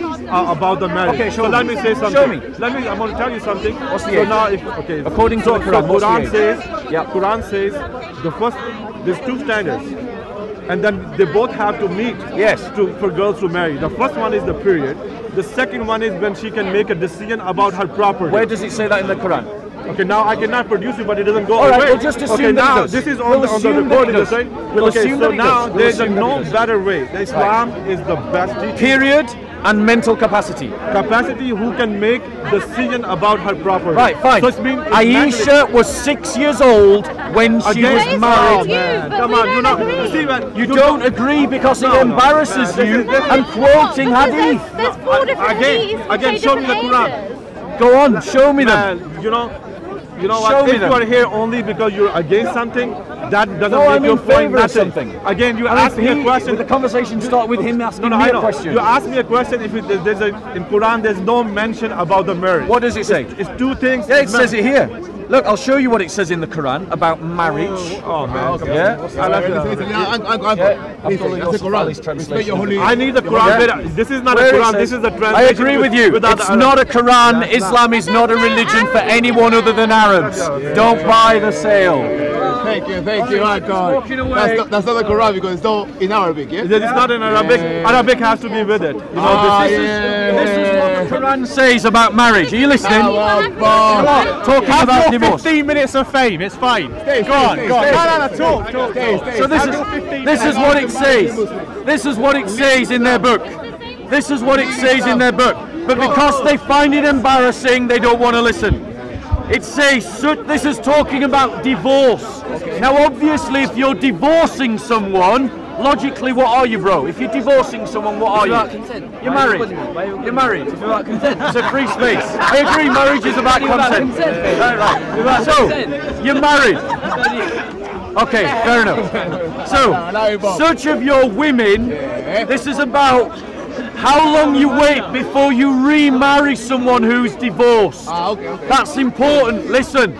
mention uh, about the marriage. Okay, show so me. Let me say something. Show me. Let me. I'm going to tell you something. What's the so age? Now, if, okay. According so, to the Quran, so Quran says. Yeah. Quran says the first. There's two standards, and then they both have to meet. Yes. To for girls to marry. The first one is the period. The second one is when she can make a decision about her property. Where does it say that in the Quran? Okay, now I cannot produce it, but it doesn't go away. All right, we'll just assume okay, now, this is on, we'll the, on the recording, right? We'll okay, so now we'll there's no better way. The Islam right. is the best teacher. Period and mental capacity. Capacity who can make decision about her property. Right, fine. So it's been, it's Aisha mentally. was six years old when she Again, was married. You, Come on, you don't, agree. See, man, you you don't, don't agree because no, it embarrasses no, no, you and quoting hadith. There's, there's four different Again, again show me the Quran. Go on, show me them. You know. You know what? Show if you them. are here only because you're against something, that doesn't no, make I'm your in point of something. Again, you ask me a question. The conversation starts with him asking no, no, me a question. You ask me a question. If it, there's a in Quran, there's no mention about the marriage. What does it say? It's, it's two things. Yeah, it says it here. Look, I'll show you what it says in the Quran about marriage. Oh, oh man. Okay. Yeah. I like it. I need the Quran. This is not a Quran. This is the translation. I agree with you. It's not a Quran. Islam is not a religion for anyone other than Arabs. Don't buy the sale. Thank you, thank you. Right, God. That's not, that's not the Quran because it's not in Arabic, yeah? It's not in Arabic. Yeah. Arabic has to be with it. You know, ah, this, yeah. this, is, this is what the Quran says about marriage. Are you listening? Oh, well, Talking Have about divorce. fifteen minutes of fame, it's fine. Stay, go on, stay, go stay, on. Stay, no, no, no, talk, talk, stay, stay. So this is, this is what it says. This is what it says in their book. This is what it says in their book. But because they find it embarrassing, they don't want to listen. It says, this is talking about divorce. Okay. Now obviously if you're divorcing someone, logically what are you, bro? If you're divorcing someone, what are you? Consent. You're married. You're married. It's about consent. It's a free space. I agree marriage is about consent. Right, right. So, you're married. Okay, fair enough. So, such of your women, this is about how long you wait before you remarry someone who's divorced. Ah, okay, okay. That's important. Listen.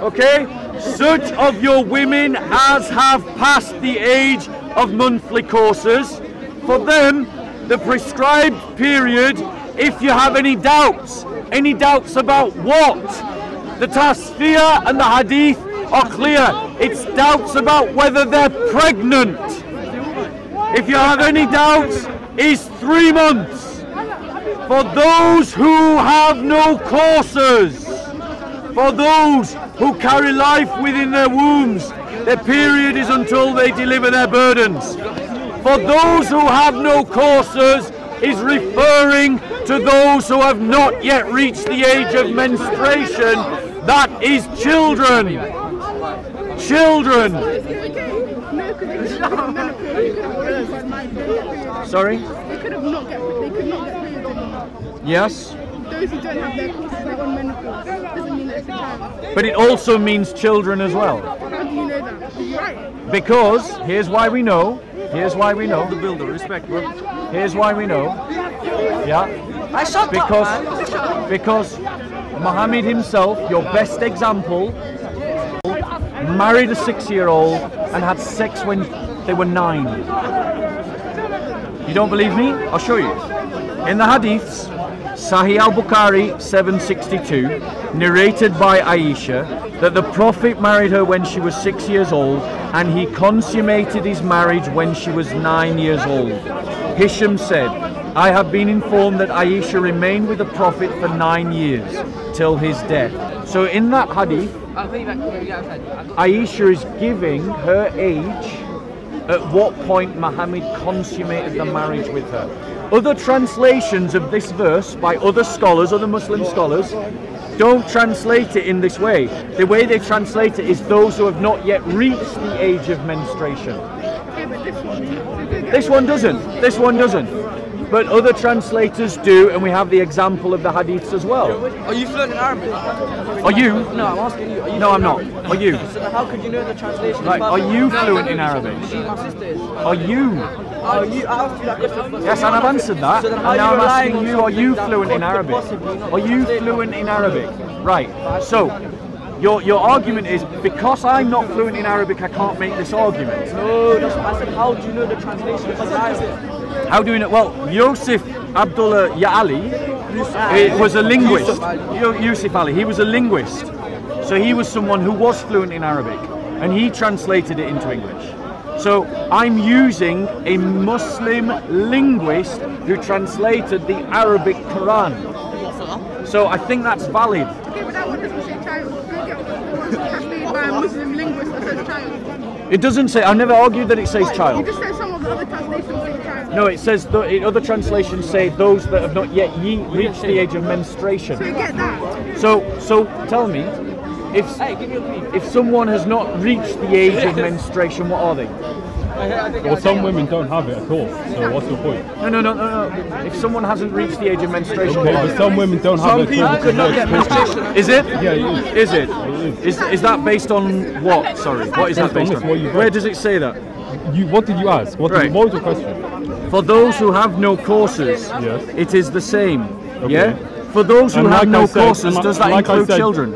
Okay? Such of your women as have passed the age of monthly courses. For them, the prescribed period, if you have any doubts, any doubts about what? The Tafsir and the Hadith are clear. It's doubts about whether they're pregnant. If you have any doubts, is three months for those who have no courses. For those who carry life within their wombs, their period is until they deliver their burdens. For those who have no courses is referring to those who have not yet reached the age of menstruation. That is children. Children. Sorry? They could have not get, they could not get periods anymore. Yes? Those who don't have their courses are on menopause. Doesn't mean it's a child. But it also means children as well. How do you know that? Right. Because, here's why we know, here's why we know. The builder, respect, bro. Here's why we know. Yeah? I shot that, Because, because Muhammad himself, your best example, married a six-year-old and had sex when they were nine. You don't believe me? I'll show you. In the Hadiths, Sahih al-Bukhari seven sixty-two, narrated by Aisha, that the Prophet married her when she was six years old, and he consummated his marriage when she was nine years old. Hisham said, I have been informed that Aisha remained with the Prophet for nine years, till his death. So in that Hadith, Aisha is giving her age at what point Muhammad consummated the marriage with her. Other translations of this verse by other scholars, other Muslim scholars, don't translate it in this way. The way they translate it is those who have not yet reached the age of menstruation. This one doesn't. This one doesn't. but other translators do, and we have the example of the hadiths as well. Are you fluent in Arabic? Are you? No, I'm asking you. Are you no, I'm not. Arabic? Are you? So how could you know the translation? Like, are you fluent in Arabic? Are you? Are you? I asked you that question. Yes, and I've answered that. So and now I'm asking you, are you fluent in Arabic? Are you fluent in Arabic? Right. So, Your, your argument is, because I'm not fluent in Arabic, I can't make this argument. No, that's what I said. How do you know the translation? How do you know? Well, Yusuf Abdullah Ya'ali was a linguist. Yusuf Ali, he was a linguist. So he was someone who was fluent in Arabic, and he translated it into English. So I'm using a Muslim linguist who translated the Arabic Quran. So I think that's valid. It doesn't say, I never argued that it says what, child. You just said some of the other translations say child. No, it says, th other translations say those that have not yet ye reached the age of menstruation. So you get that. So, so tell me, if, hey, give me a peek. If someone has not reached the age of menstruation, what are they? Well, some women don't have it at all, so what's your point? No, no, no, no, no. If someone hasn't reached the age of menstruation... Okay, but some women don't have it at all. Some people could not get menstruation. Is it? Yeah, it is. Is it? It is. Is, is that based on what? Sorry, what is that based on? Where does it say that? You, what did you ask? What, right. What was your question? For those who have no courses, yes. It is the same, okay. Yeah? For those who and have like no said, courses, does that like include said, children?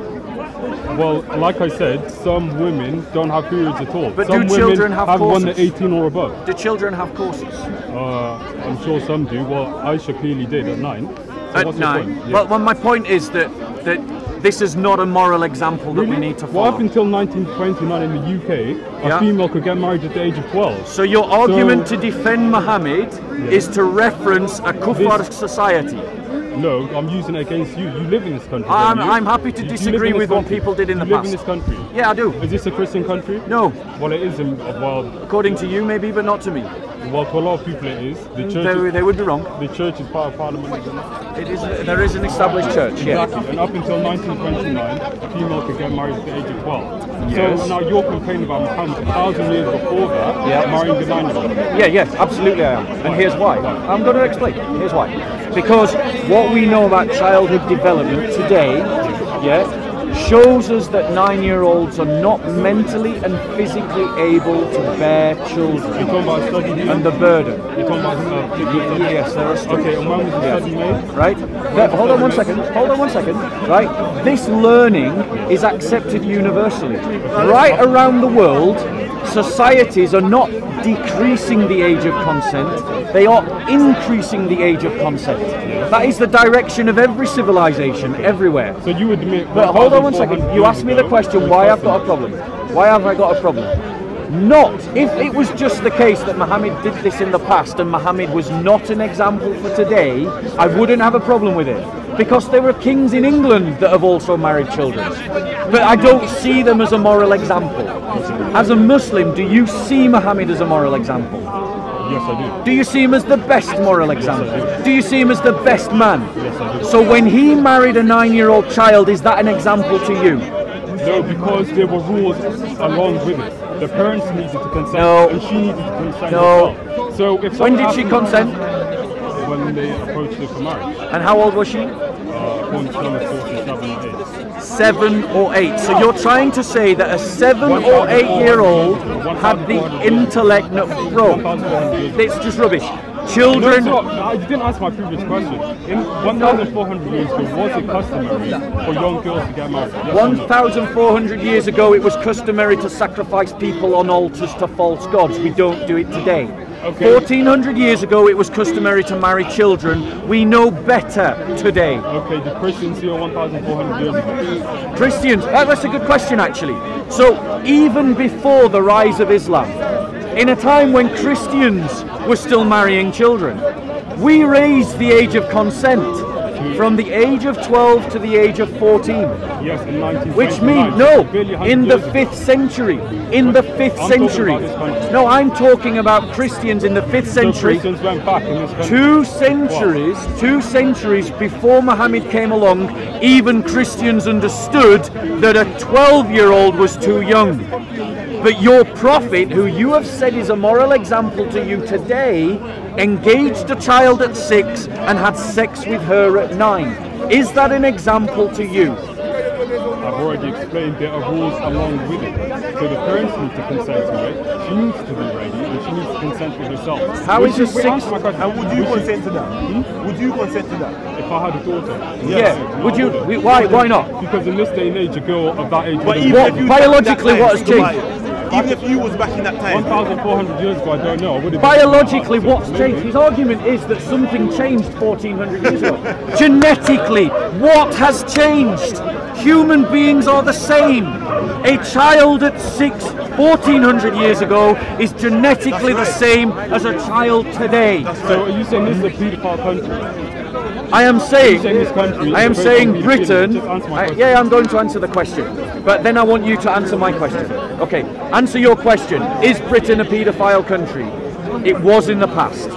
Well, like I said, some women don't have periods at all. But some do children women have, have courses? One eighteen or above. Do children have courses? Uh, I'm sure some do. Well, Aisha clearly did at nine. So at what's nine. Your point? Yeah. Well, well, my point is that that this is not a moral example that really? We need to follow. Well, up until nineteen twenty-nine in the U K, a yeah. female could get married at the age of twelve. So your argument so, to defend Muhammad yeah. is to reference a Kufar this, society. No, I'm using it against you. You live in this country. I'm, I'm happy to you, disagree you with country. What people did in you the past. You live in this country. Yeah, I do. Is this a Christian country? No. Well, it is. A, well, according to you, maybe, but not to me. Well, to a lot of people, it is. The church. They, is, they would be wrong. The church is part of Parliament. It is. There is an established church. Yeah. Exactly. And up until nineteen twenty-nine, a female could get married at the age of twelve. Yes. So now you're complaining about Muhammad a thousand years before that, yeah. marrying the nine-year-old. Yeah. Yes. Absolutely, I am. And here's why. I'm going to explain. Here's why. Because what we know about childhood development today, yeah, shows us that nine-year-olds are not mentally and physically able to bear children and the burden. Yes, there are studies. Okay, and when was the study made? Right. That, hold on one second. Hold on one second. Right. This learning is accepted universally, right around the world. Societies are not decreasing the age of consent, they are increasing the age of consent. That is the direction of every civilization, everywhere. So you admit... But hold on one second, you asked me the question, why I've got a problem. Why have I got a problem? Not, if it was just the case that Muhammad did this in the past and Muhammad was not an example for today, I wouldn't have a problem with it. Because there were kings in England that have also married children. But I don't see them as a moral example. As a Muslim, do you see Muhammad as a moral example? Yes, I do. Do you see him as the best moral example? Yes, I do. Do you see him as the best man? Yes, I do. So when he married a nine-year-old child, is that an example to you? No, because there were rules along with it. The parents needed to consent, no. and she needed to consent no. as well. So if when did she consent? When they approached her for marriage. And how old was she? Uh, according to them, seven or eight. Seven or eight. So you're trying to say that a seven one or eight-year-old had the intellect not broke. It's just rubbish. Children. No, I didn't ask my previous question. In one thousand four hundred years ago, was it customary for young girls to get married? Yes, one thousand four hundred no? years ago, it was customary to sacrifice people on altars to false gods. We don't do it today. Okay. fourteen hundred years ago, it was customary to marry children. We know better today. Okay, the Christians here one thousand four hundred years ago. Christians, that's a good question actually. So, even before the rise of Islam, in a time when Christians were still marrying children, we raised the age of consent from the age of twelve to the age of fourteen. Yes, in nineteen twenty-nine. Which means, no, in the fifth century. In the fifth century. No, I'm talking about Christians in the fifth century. Two centuries, two centuries before Muhammad came along, even Christians understood that a twelve-year-old was too young. But your prophet, who you have said is a moral example to you today, engaged a child at six and had sex with her at nine. Is that an example to you? I've already explained there are rules along with it. So the parents need to consent to it, she needs to be ready, and she needs to consent with herself. How would is your six... And would you would consent she... to that? Hmm? Would you consent to that? If I had a daughter? Yes. Yeah. Would you? We, why Why not? Because in this day and age, a girl of that age... But even what, if you biologically, what has changed? Even if you was back in that time? one thousand four hundred years ago, I don't know. I biologically, what's changed? His argument is that something changed fourteen hundred years ago. Genetically, what has changed? Human beings are the same. A child at six, fourteen hundred years ago, is genetically right. the same as a child today. Right. So are you saying this is a pedophile country? I am saying, saying country, I am saying Britain, I, yeah, I'm going to answer the question, but then I want you to answer my question. Okay, answer your question. Is Britain a pedophile country? It was in the past.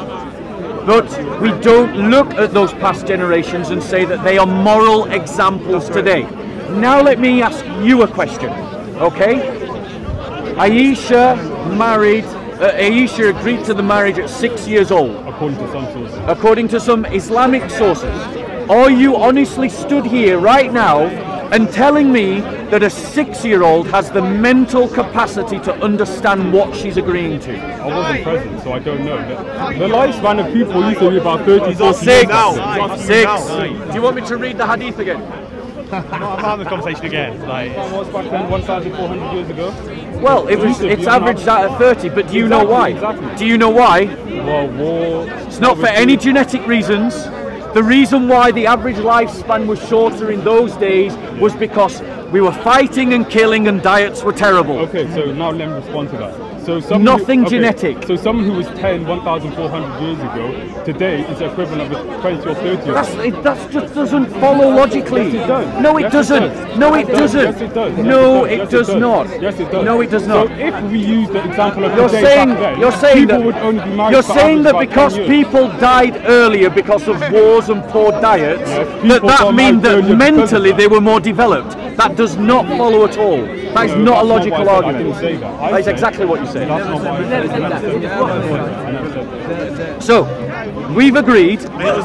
But we don't look at those past generations and say that they are moral examples today. Now let me ask you a question, okay? Aisha married, uh, Aisha agreed to the marriage at six years old. According to some sources. According to some Islamic sources. Are you honestly stood here right now and telling me that a six-year-old has the mental capacity to understand what she's agreeing to? I wasn't present, so I don't know. The, the lifespan of people used to be about thirty, forty years now. Six. Do you want me to read the hadith again? I'm not having the conversation again. Like, what was back then, one thousand four hundred years ago? Well, it was, it's averaged out at thirty, but do you exactly, know why? Exactly. Do you know why? Well, war... It's not for any genetic reasons. The reason why the average lifespan was shorter in those days was because we were fighting and killing and diets were terrible. Okay, so now let me respond to that. So Nothing who, okay, genetic. So someone who was ten, one thousand four hundred years ago, today is the equivalent of twenty or thirty. That's, it, that just doesn't follow logically. Yes, it does. No, it yes, doesn't. It does. No, it doesn't. Yes, it does. No, it does, yes, it does. Not. Yes, it does. No, it does not. So if we use the example of you're today, saying, back then, you're saying people that, would only be married. You're saying that because people died earlier because of wars and poor diets, yes, that that means that mentally they were more developed. That does not follow at all. That is no, not a logical not argument. That. that is said, exactly what you say. So, we've agreed.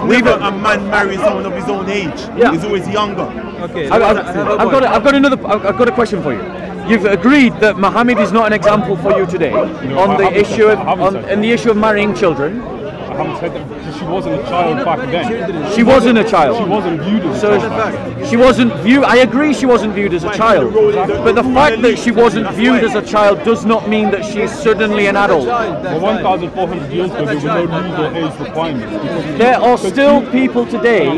We've a man marrying someone of his own age. Yeah. He's always younger. Okay. I, I've, I've got. A, I've got another. I've got a question for you. You've agreed that Muhammad is not an example for you today no, on the issue of on, on the issue of marrying children. I haven't said that because she wasn't a child back then. She wasn't a child. She wasn't viewed as a so child. She wasn't viewed. I agree she wasn't viewed as a child. But the fact that she wasn't viewed as a child does not mean that she is suddenly an adult. Well, one thousand four hundred years ago there were no legal age requirements. There are still people today.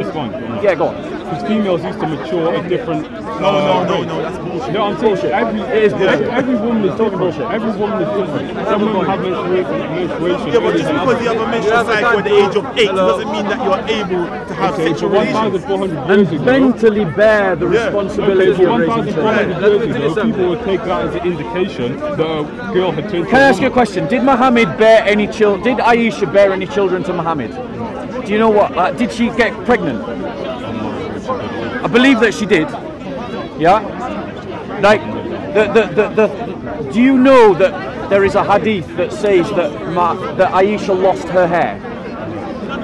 Yeah, go on. Because females used to mature at different... No, no, no, no, that's bullshit. No, I'm bullshit. Every, it is bullshit. Every, every woman is talking bullshit. Every woman is different. Some women have menstruation. Yeah, but just because you have a menstrual cycle at the age of eight Hello. doesn't mean that you are able to have okay, sexual relations. And ago, mentally bear the yeah. responsibility okay, so of raising children. Years ago, people would take that as an indication that a girl had turned... Can I ask you a question? Did Muhammad bear any children? Did Aisha bear any children to Muhammad? Do you know what? Like, did she get pregnant? I believe that she did. Yeah? Like, the, the, the, the, do you know that there is a hadith that says that, Ma, that Aisha lost her hair?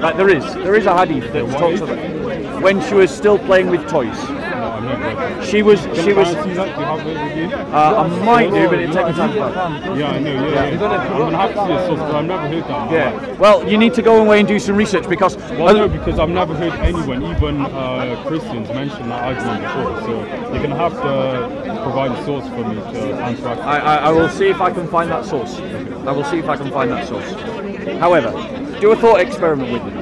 Like, there is. There is a hadith that talks about it. When she was still playing with toys. She was, she was, uh, I might do, but it'll take time. Yeah, I know, yeah, yeah. I'm going to have to see this, but I've never heard that. Yeah, well, you need to go away and do some research because... Well, no, because I've never heard anyone, even uh, Christians, mention that argument before, so you're going to have to provide a source for me to answer that. I, I, I will see if I can find that source. I will see if I can find that source. However, do a thought experiment with me.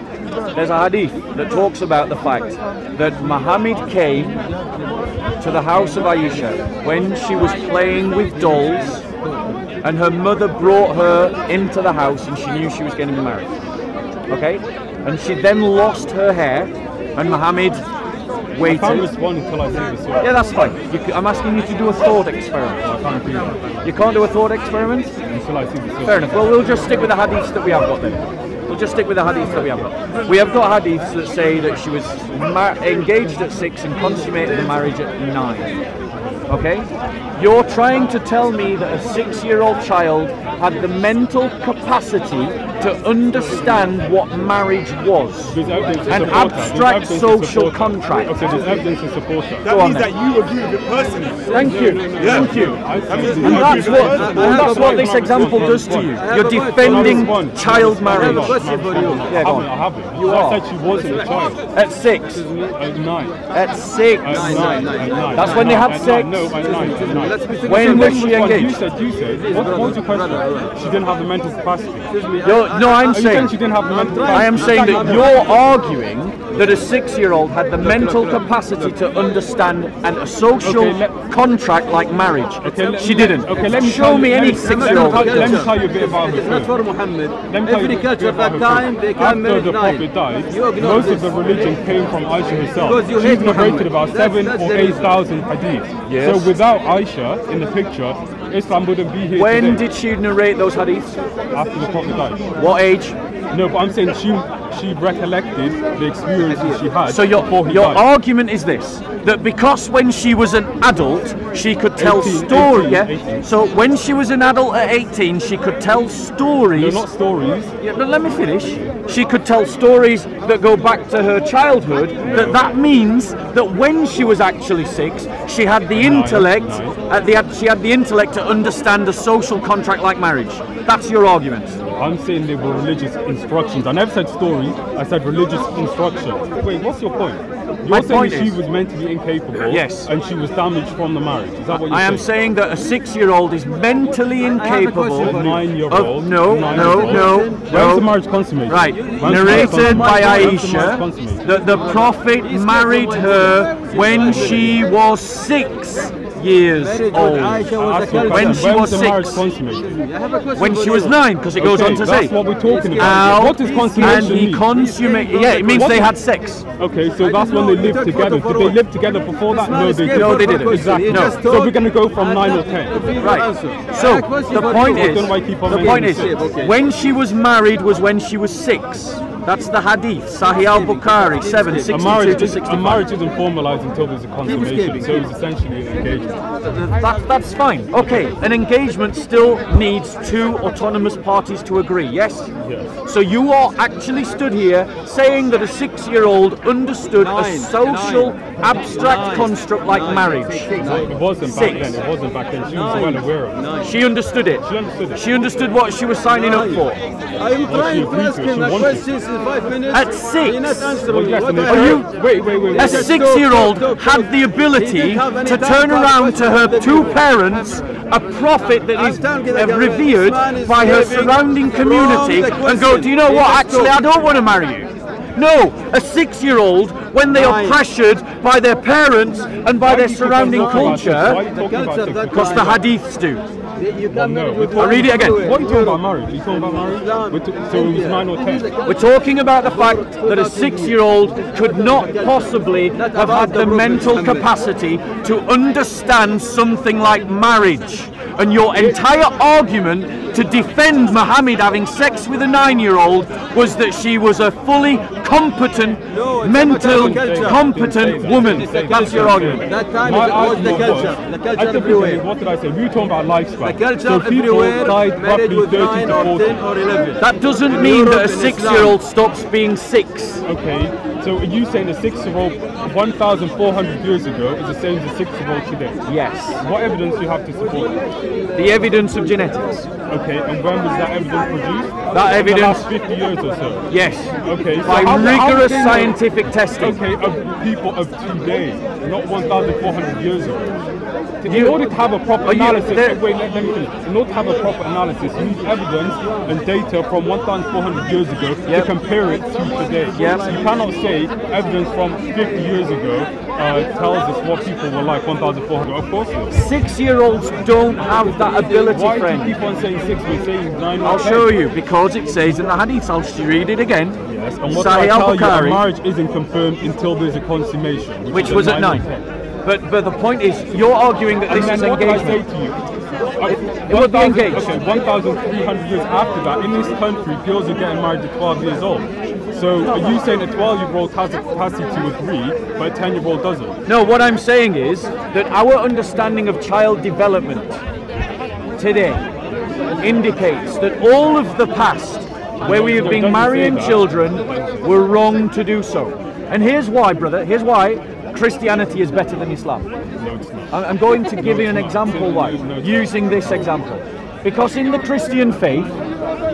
There's a hadith that talks about the fact that Muhammad came to the house of Aisha when she was playing with dolls and her mother brought her into the house and she knew she was getting married. Okay? And she then lost her hair and Muhammad waited. I can't respond until I do this. Yeah, that's fine. You, I'm asking you to do a thought experiment. I can't do that. You can't do a thought experiment? Until I see this. Fair enough. Well, we'll just stick with the hadiths that we have got then. We'll just stick with the hadiths that we have got. We have got hadiths that say that she was engaged at six and consummated the marriage at nine. Okay? You're trying to tell me that a six-year-old child had the mental capacity to understand what marriage was. An abstract social contract. Okay, there's evidence to support that. That means that you agree with the person. Thank you. Yeah. Thank you. And that's what, that's what this example does to you. You're defending child marriage. Yeah, go on. I haven't. You are. I said she wasn't a child. At six. At nine. At six. At nine. That's when they had sex. No, at nine. When was she engaged? You said, you said, what was your question? She didn't have the mental capacity. You're, no, I'm saying, you didn't have the mental I am saying that you're arguing that a six-year-old had the look, mental look, look, capacity look, look. to understand and a social okay, let, contract like marriage. Okay, she didn't. Okay, let me show me any six-year-old. Let, let me tell you a bit about her. It's not for Muhammad. Every culture at that time, they came married the Prophet died, most this. of the religion came from Aisha herself. She's narrated about seven that's, that's or eight thousand hadiths. Yes. So without Aisha in the picture, Islam wouldn't be here. When today. did she narrate those hadiths? After the Prophet died. What age? No, but I'm saying she she recollected the experiences she had. So your your died. argument is this, that because when she was an adult she could tell stories. Yeah? eighteen. So when she was an adult at eighteen she could tell stories. No, not stories. Yeah, but let me finish. She could tell stories that go back to her childhood. That that means that when she was actually six, she had the nine, intellect. Nine. Uh, the, she had the intellect to understand a social contract like marriage. That's your argument. I'm saying they were religious instructions. I never said stories, I said religious instructions. Wait, what's your point? You're My saying point that she was mentally incapable yes. and she was damaged from the marriage. Is that what you're I saying? am saying that a six-year-old is mentally incapable of nine-year-old. No, nine no, year no, no. When was the marriage consummated? Right. Narrated by Aisha that the Prophet married her when she was six. years old. When she was six. When she was nine, because it goes on to say. That's what we're talking about. What is consummation? And he consummated. Yeah, it means they had sex. Okay, so that's when they lived together. Did they live together before that? No, they didn't. No, they didn't. Exactly. No. So we're going to go from nine or ten. Right. So the point is, the point is, when she was married was when she was six. That's the Hadith, Sahih al-Bukhari, seven sixty-two to sixty-five. A marriage isn't formalised until there's a consummation, so it's essentially an engagement. That, that's fine. Okay, an engagement still needs two autonomous parties to agree, yes? Yes. So you are actually stood here saying that a six-year-old understood Nine. a social, Nine. abstract Nine. construct like Nine. marriage. Well, it wasn't back Six. then, it wasn't back then. She was well aware of it. Nine. She understood it. She understood it. She understood what she was signing Nine. up for. I am trying to ask him a question. Minutes, At six, well, yes, Are you, wait, wait, wait, a six-year-old had the ability to turn around to her two parents, a prophet that is uh, revered by her surrounding community, and go, do you know what, actually I don't want to marry you. No, a six-year-old, when they are pressured by their parents and by their surrounding culture, because the hadiths do. Well, no, I read it again. What are you talking about marriage? Are you talking about marriage? So it was nine or ten. We're talking about the fact that a six-year-old could not possibly have had the mental capacity to understand something like marriage. And your entire argument to defend Muhammad having sex with a nine-year-old was that she was a fully competent, no, mental, competent woman. That's your argument. That time it was the culture. The culture everywhere. What did I say? We were talking about lifestyle. The culture so everywhere, married with nine or ten or eleven. That doesn't in mean Europe that a six-year-old stops being six. Okay, so are you saying a six-year-old one thousand four hundred years ago is the same as a six-year-old today? Yes. What evidence do you have to support that? The evidence of genetics. Okay, and when was that evidence produced? That evidence... In the last fifty years or so? Yes. Okay. So by how, rigorous how scientific they, testing. Okay, of people of today, not one thousand four hundred years ago. In order to have a proper analysis, you, wait, let, let me finish. In order to have a proper analysis, you need evidence and data from one thousand four hundred years ago yep. to compare it to today. Yep. You cannot say evidence from fifty years ago uh, tells us what people were like one thousand four hundred. Of course not. Six-year-olds don't have that ability, Why friend. Why do you keep on saying six? We're saying nine. I'll show you, because it says in the hadith. I'll read it again. Yes, and what I tell you, a marriage isn't confirmed until there's a consummation. Which, which was at nine. But, but the point is, you're arguing that and this is engagement. What did I say to you? It, it would be engaged. Okay, one thousand three hundred years after that, in this country, girls are getting married at twelve years old. So are you saying a twelve-year-old has the capacity to agree, but a ten-year-old doesn't? No, what I'm saying is that our understanding of child development today indicates that all of the past where we have been marrying children were wrong to do so. And here's why, brother, here's why Christianity is better than Islam. I'm going to give you an example why, using this example. Because in the Christian faith,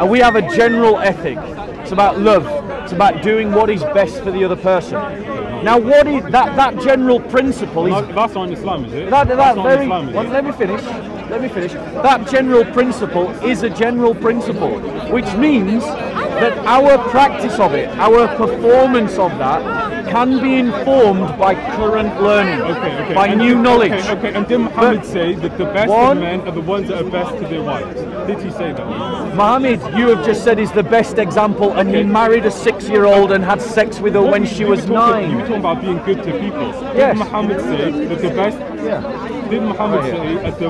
we have a general ethic. It's about love. It's about doing what is best for the other person. Now, what is that? That general principle is that's on Islam, is it? That, that that's very. On Islam, is well, it? Let me finish. Let me finish. That general principle is a general principle, which means that our practice of it, our performance of that, can be informed by current learning, okay, okay. by and new then, knowledge. Okay, okay. And did Muhammad but say that the best one, of men are the ones that are best to their wives? Did he say that? Muhammad, you have just said, is the best example, and okay. he married a six-year-old and had sex with her what when she was talking, nine. You were talking about being good to people. Yes. Did Muhammad say that the best... Yeah. Did Muhammad right say... At the,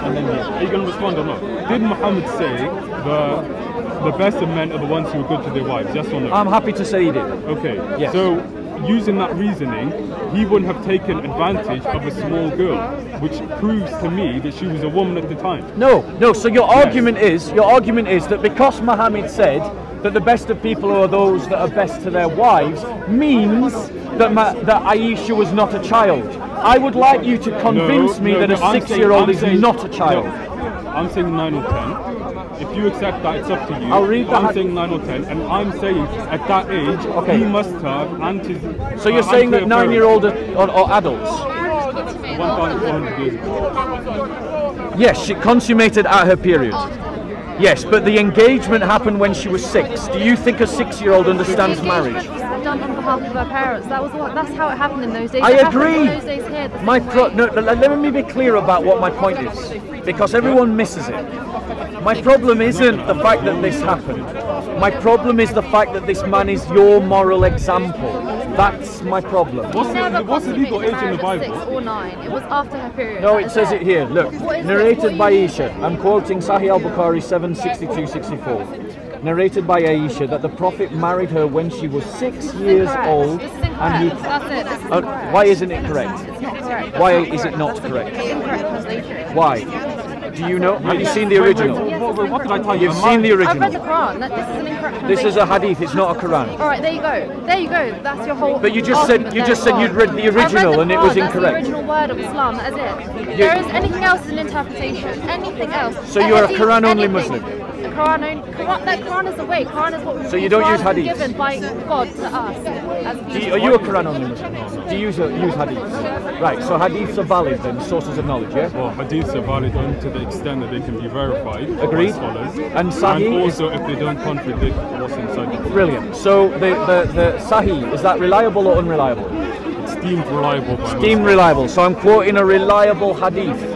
and then, are you going to respond or not? Did Muhammad say the... the best of men are the ones who are good to their wives, yes or no? I'm happy to say he did. Okay, yes. So using that reasoning, he wouldn't have taken advantage of a small girl, which proves to me that she was a woman at the time. No, no, so your yes. argument is, your argument is that because Muhammad said that the best of people are those that are best to their wives, means that, Ma that Aisha was not a child. I would like you to convince no, me no, that no, a six-year-old is saying, not a child. No, I'm saying nine or ten. If you accept that, it's up to you. I'll read that. I'm saying nine or ten, and I'm saying at that age, okay. he must have anti... So you're uh, saying that nine-year-old or, or adults? one thousand four hundred years ago. Yes, she consummated at her period. Yes, but the engagement happened when she was six. Do you think a six-year-old understands marriage? Done on behalf of our parents. That was what, that's how it happened in those days. I it agree. Those days here, my pro no, let me be clear about what my point is, because everyone misses it. My problem isn't the fact that this happened. My problem is the fact that this man is your moral example. That's my problem. What's the, what's the legal age in the Bible? Six or nine. It was after her period. No, it says it here. Look, narrated by Aisha. I'm quoting Sahih al-Bukhari seven sixty-two sixty-four. Narrated by Aisha that the Prophet married her when she was six years old, and he. Uh, why isn't it correct? Why is it not correct? Why? Do you know? Have you seen the original? What did I tell you? You've seen the original. I've read the Quran. This is an incorrect. This is a hadith. It's not a Quran. All right, there you go. There you go. That's your whole. But you just said you just said you'd read the original and it was incorrect. That's the original word of Islam. That's it. If there is anything else is an interpretation. Anything else. So you're a Quran-only Muslim. Quran, Quran, that Quran is the way. Quran is what we. So you don't Quran use hadith. Given by God to us. Do you, are you a Quran only Muslim? Do you use, use hadith? Right. So hadiths are valid then, sources of knowledge. Yeah. Well, hadiths are valid only to the extent that they can be verified. Agreed. Scholars, and Sahih. And also if they don't contradict what's inside. The Brilliant. So the, the the Sahih, is that reliable or unreliable? It's deemed reliable. By deemed reliable. So I'm quoting a reliable hadith.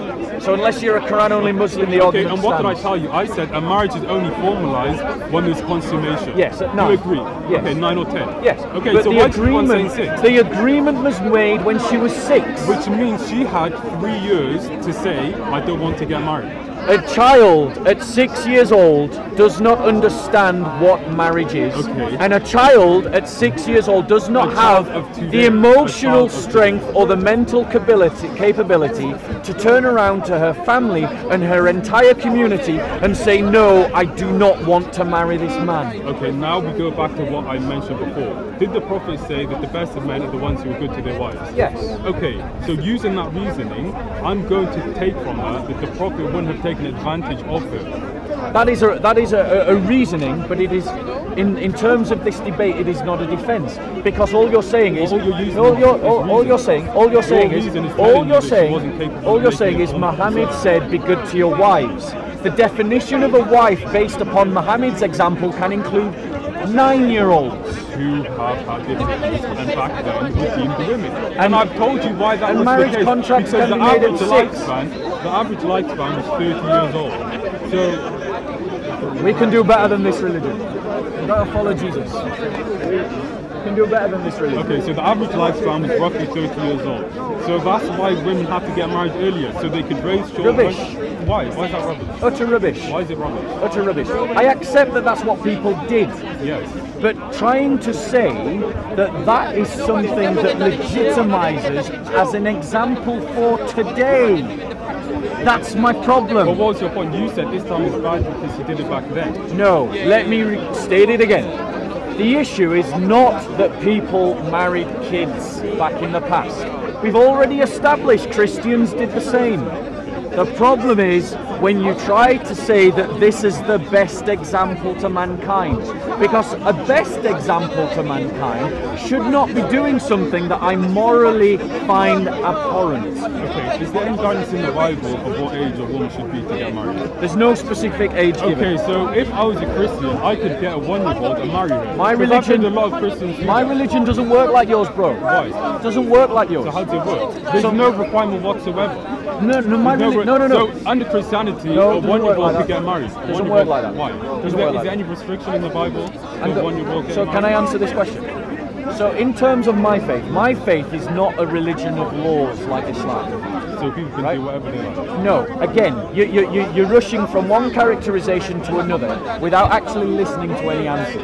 So unless you're a Quran-only Muslim, the argument okay, and what stands. Did I tell you? I said a marriage is only formalised when there's consummation. Yes, at nine. You agree? Yes. Okay, nine or ten. Yes. Okay, but so the why agreement, one six? The agreement was made when she was six. Which means she had three years to say, I don't want to get married. A child at six years old does not understand what marriage is. Okay. And a child at six years old does not have the emotional strength or the mental capability to turn around to her family and her entire community and say, no, I do not want to marry this man. Okay, now we go back to what I mentioned before. Did the Prophet say that the best of men are the ones who are good to their wives? Yes. Okay, so using that reasoning, I'm going to take from her that the Prophet wouldn't have taken advantage of it. That is a that is a, a reasoning, but it is in in terms of this debate, it is not a defence, because all you're saying is all you're all you're, all, all you're saying all you're saying is, is all you're saying all you're saying is Muhammad said, be good to your wives. The definition of a wife based upon Muhammad's example can include nine-year-olds who have had different and back then who deemed the women. And, and I've told you why that was the case, because the average lifespan, the average lifespan is thirty years old. So we can do better than this religion. We've got to follow Jesus. can do better than this religion. Okay, so the average lifespan is roughly thirty years old. So that's why women have to get married earlier, so they could raise children. Rubbish. Why? Why is that rubbish? Utter rubbish. Why is it rubbish? Utter rubbish. I accept that that's what people did. Yes. But trying to say that that is something that legitimizes as an example for today, that's my problem. But what was your point? You said this time is bad because you did it back then. No, let me restate it again. The issue is not that people married kids back in the past. We've already established Christians did the same. The problem is when you try to say that this is the best example to mankind, because a best example to mankind should not be doing something that I morally find abhorrent. Okay, is there any guidance in the Bible of what age a woman should be to get married? There's no specific age given. Okay, so if I was a Christian, I could get a one-year-old and marry her. My religion, a lot of Christians my religion doesn't work like yours, bro. Why? It doesn't work like yours. So how does it work? There's so, no requirement whatsoever. No, no, my no, no, no, no. So under Christianity, no, one year old could get married. It doesn't work like that. Why? Is there, like is there any restriction in the Bible? The, one year old so married? Can I answer this question? So in terms of my faith, my faith is not a religion of laws like Islam. So people can right? do whatever they like. No, again, you, you, you, you're rushing from one characterization to another without actually listening to any answer.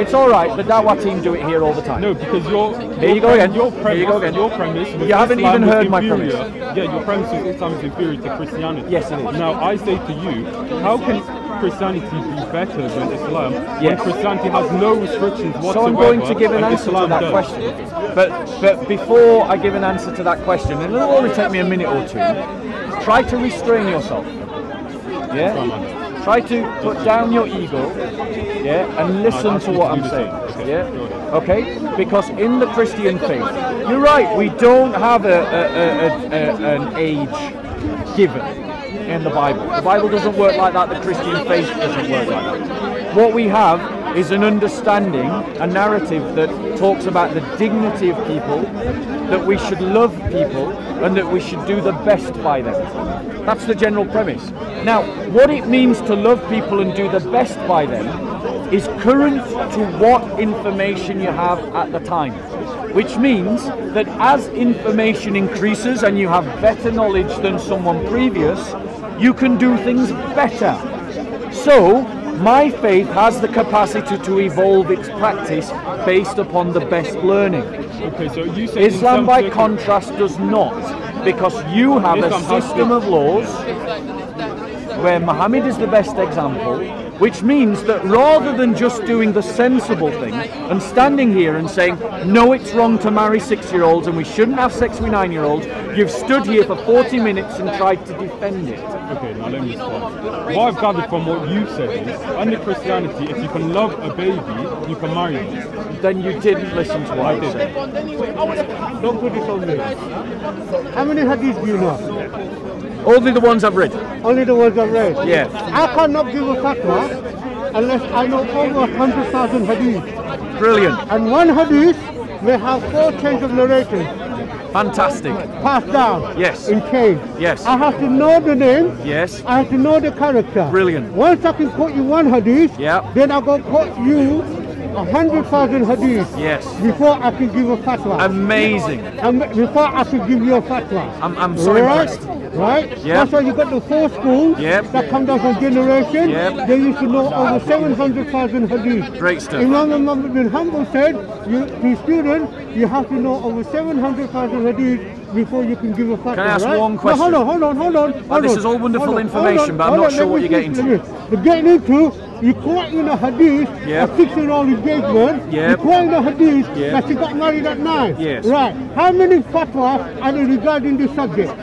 It's all right, the Dawah team do it here all the time. No, because you're... Here you go again. Your premise, you go again. Your premise you haven't Islam even heard my premise. Yeah, your premise is Islam is inferior to Christianity. Yes, it is. Now, I say to you, how can... Christianity be better than Islam yes. when Christianity has no restrictions whatsoever? So I'm going to give an answer Islam to that does. question. But, but before I give an answer to that question, and it'll only take me a minute or two, try to restrain yourself. Yeah? Try to put down your ego, yeah, and listen to what I'm saying, yeah, okay? Because in the Christian faith, you're right, we don't have a, a, a, a, a, an age given. In the Bible. The Bible doesn't work like that, the Christian faith doesn't work like that. What we have is an understanding, a narrative that talks about the dignity of people, that we should love people, and that we should do the best by them. That's the general premise. Now, what it means to love people and do the best by them is current to what information you have at the time. Which means that as information increases and you have better knowledge than someone previous, you can do things better. So, my faith has the capacity to evolve its practice based upon the best learning. Okay, so you say Islam, by contrast, does not, because you have a system of laws where Muhammad is the best example, which means that rather than just doing the sensible thing and standing here and saying, no, it's wrong to marry six-year-olds and we shouldn't have sex with nine-year-olds, you've stood here for forty minutes and tried to defend it. Okay, now let me respond. What I've gathered from what you've said is, under Christianity, if you can love a baby, you can marry them. Then you didn't listen to what I did. Don't put it on me. How many hadiths do you know? Only the ones I've read. Only the ones I've read? Yeah. I cannot give a fatwa unless I know over one hundred thousand hadith. Brilliant. And one hadith may have four chains of narrators. Fantastic. Passed down. Yes. In chains. Yes. I have to know the name. Yes. I have to know the character. Brilliant. Once I can quote you one hadith, yeah. then I'll go quote you a hundred thousand hadith yes. before I can give a fatwa. Amazing. And before I can give you a fatwa. I'm, I'm so right? impressed. Right? Yep. That's why you got the four schools yep. that come down from generation. Yep. They used to know over seven hundred thousand hadith. Great stuff. Imam Muhammad bin Hanbal said, you, to students, you have to know over seven hundred thousand hadith before you can give a fatwa. Can I ask right? one question? No, hold on, hold on, hold on. Hold well, this on, is all wonderful on, information, on, but I'm not sure what you're getting to. You're getting into You quote in a hadith, yep. a six-year-old engagement, yep. you quote in a hadith yep. that she got married at nine. Yes. Right. How many fatwas are there regarding this subject?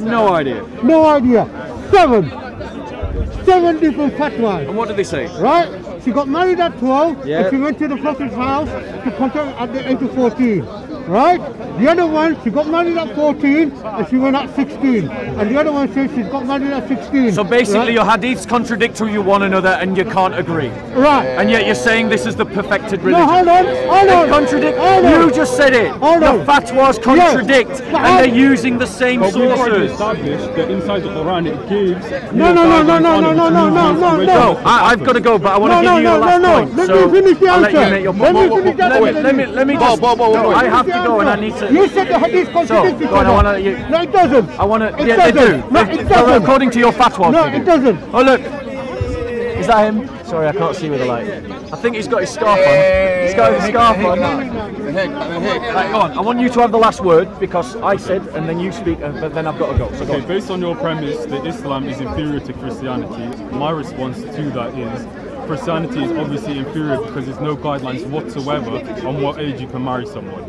No idea. No idea. Seven. Seven different fatwas. And what did they say? Right? She got married at twelve, yep. and she went to the Prophet's house to contact at the age of fourteen. right? The other one, she got married at fourteen and she went at sixteen. And the other one says she's got married at sixteen. So basically, right? Your hadiths contradict to you one another and you can't agree. Right. And yet you're saying this is the perfected religion. No, hold on, hold on. They contradict. Hold on. You just said it. Hold on. The fatwas contradict, yes, and they're using the same but sources. But we've established that inside the Quran it gives... No, no, no, no, no, no, no, no, no, no, no. I, I've got to go, but I want to no, give no, you a last no, no. point. Let so me finish the I'll answer. Let you make your point. Let me finish the answer. Let me, let me just... No, I have to go and I need to... You said the hadith contradicts each other. No, it doesn't. I want to... Yeah, they do. No, it doesn't. According to your fatwa. No, it doesn't. Oh, look. Is that him? Sorry, I can't see with the light. I think he's got his scarf on. He's got his scarf on. Right, go on. I want you to have the last word because I said, and then you speak, and then I've got to go. So okay, go on. Based on your premise that Islam is inferior to Christianity, my response to that is, Christianity is obviously inferior because there's no guidelines whatsoever on what age you can marry someone.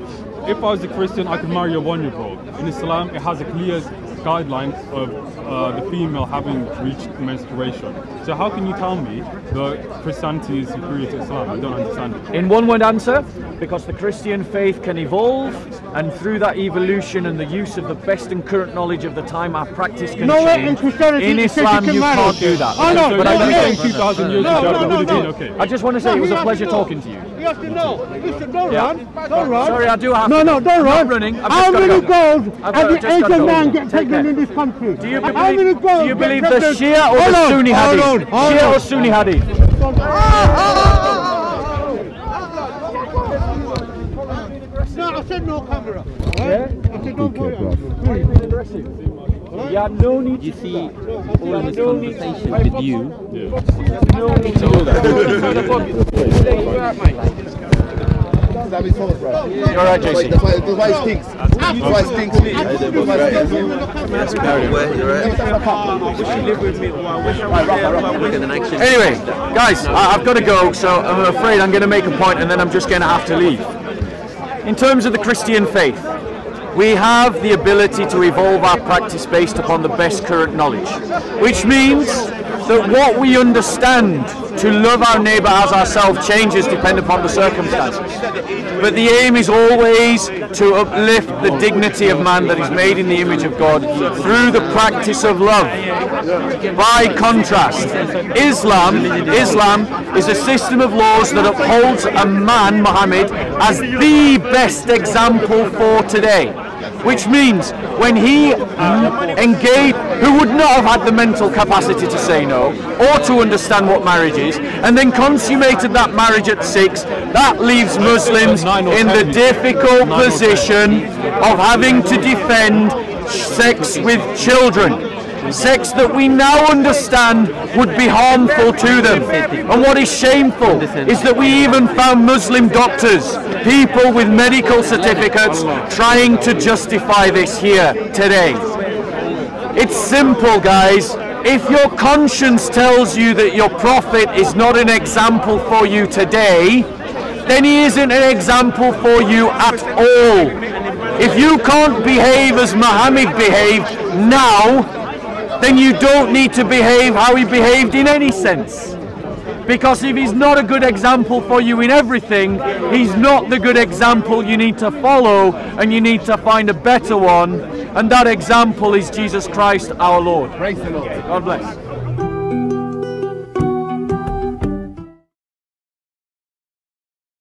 If I was a Christian, I could marry a one-year-old. In Islam, it has a clear guideline of uh, the female having reached menstruation. So how can you tell me that Christianity is superior to Islam? I don't understand it. In one word answer, because the Christian faith can evolve, and through that evolution and the use of the best and current knowledge of the time, our practice can no, change. In, in Islam, you marriage. Can't do that. I know, but I think two thousand years ago that would have been okay. I just want to say no, it was a pleasure to talking to you. You have to know. Listen, don't yeah. run. Don't Sorry, run. Sorry, I do have no, to. No, no, don't run. I'm running. How many girls at the age of nine get pregnant in this country? Do you believe, do you believe the Shia or the Sunni hadith? Shia or Sunni hadith? No, I said no camera. Yeah? I said don't worry. Why are you being aggressive? You have no need to. You see, all in this conversation with you, no need to do that. That is all right. You're right, J C. That's why, that's why it stinks. That's why it stinks. That's why it stinks. Anyway, guys, I, I've got to go, so I'm afraid I'm going to make a point and then I'm just going to have to leave. In terms of the Christian faith, we have the ability to evolve our practice based upon the best current knowledge, which means that what we understand to love our neighbour as ourselves changes depending upon the circumstances. But the aim is always to uplift the dignity of man that is made in the image of God through the practice of love. By contrast, Islam, Islam is a system of laws that upholds a man, Muhammad, as the best example for today. Which means when he engaged, who would not have had the mental capacity to say no, or to understand what marriage is, and then consummated that marriage at six, that leaves Muslims in the difficult position of having to defend sex with children. Sex that we now understand would be harmful to them. And what is shameful is that we even found Muslim doctors, people with medical certificates, trying to justify this here today. It's simple, guys. If your conscience tells you that your prophet is not an example for you today, then he isn't an example for you at all. If you can't behave as Muhammad behaved now, then you don't need to behave how he behaved in any sense. Because if he's not a good example for you in everything, he's not the good example you need to follow, and you need to find a better one, and that example is Jesus Christ our Lord. Praise the Lord. God bless.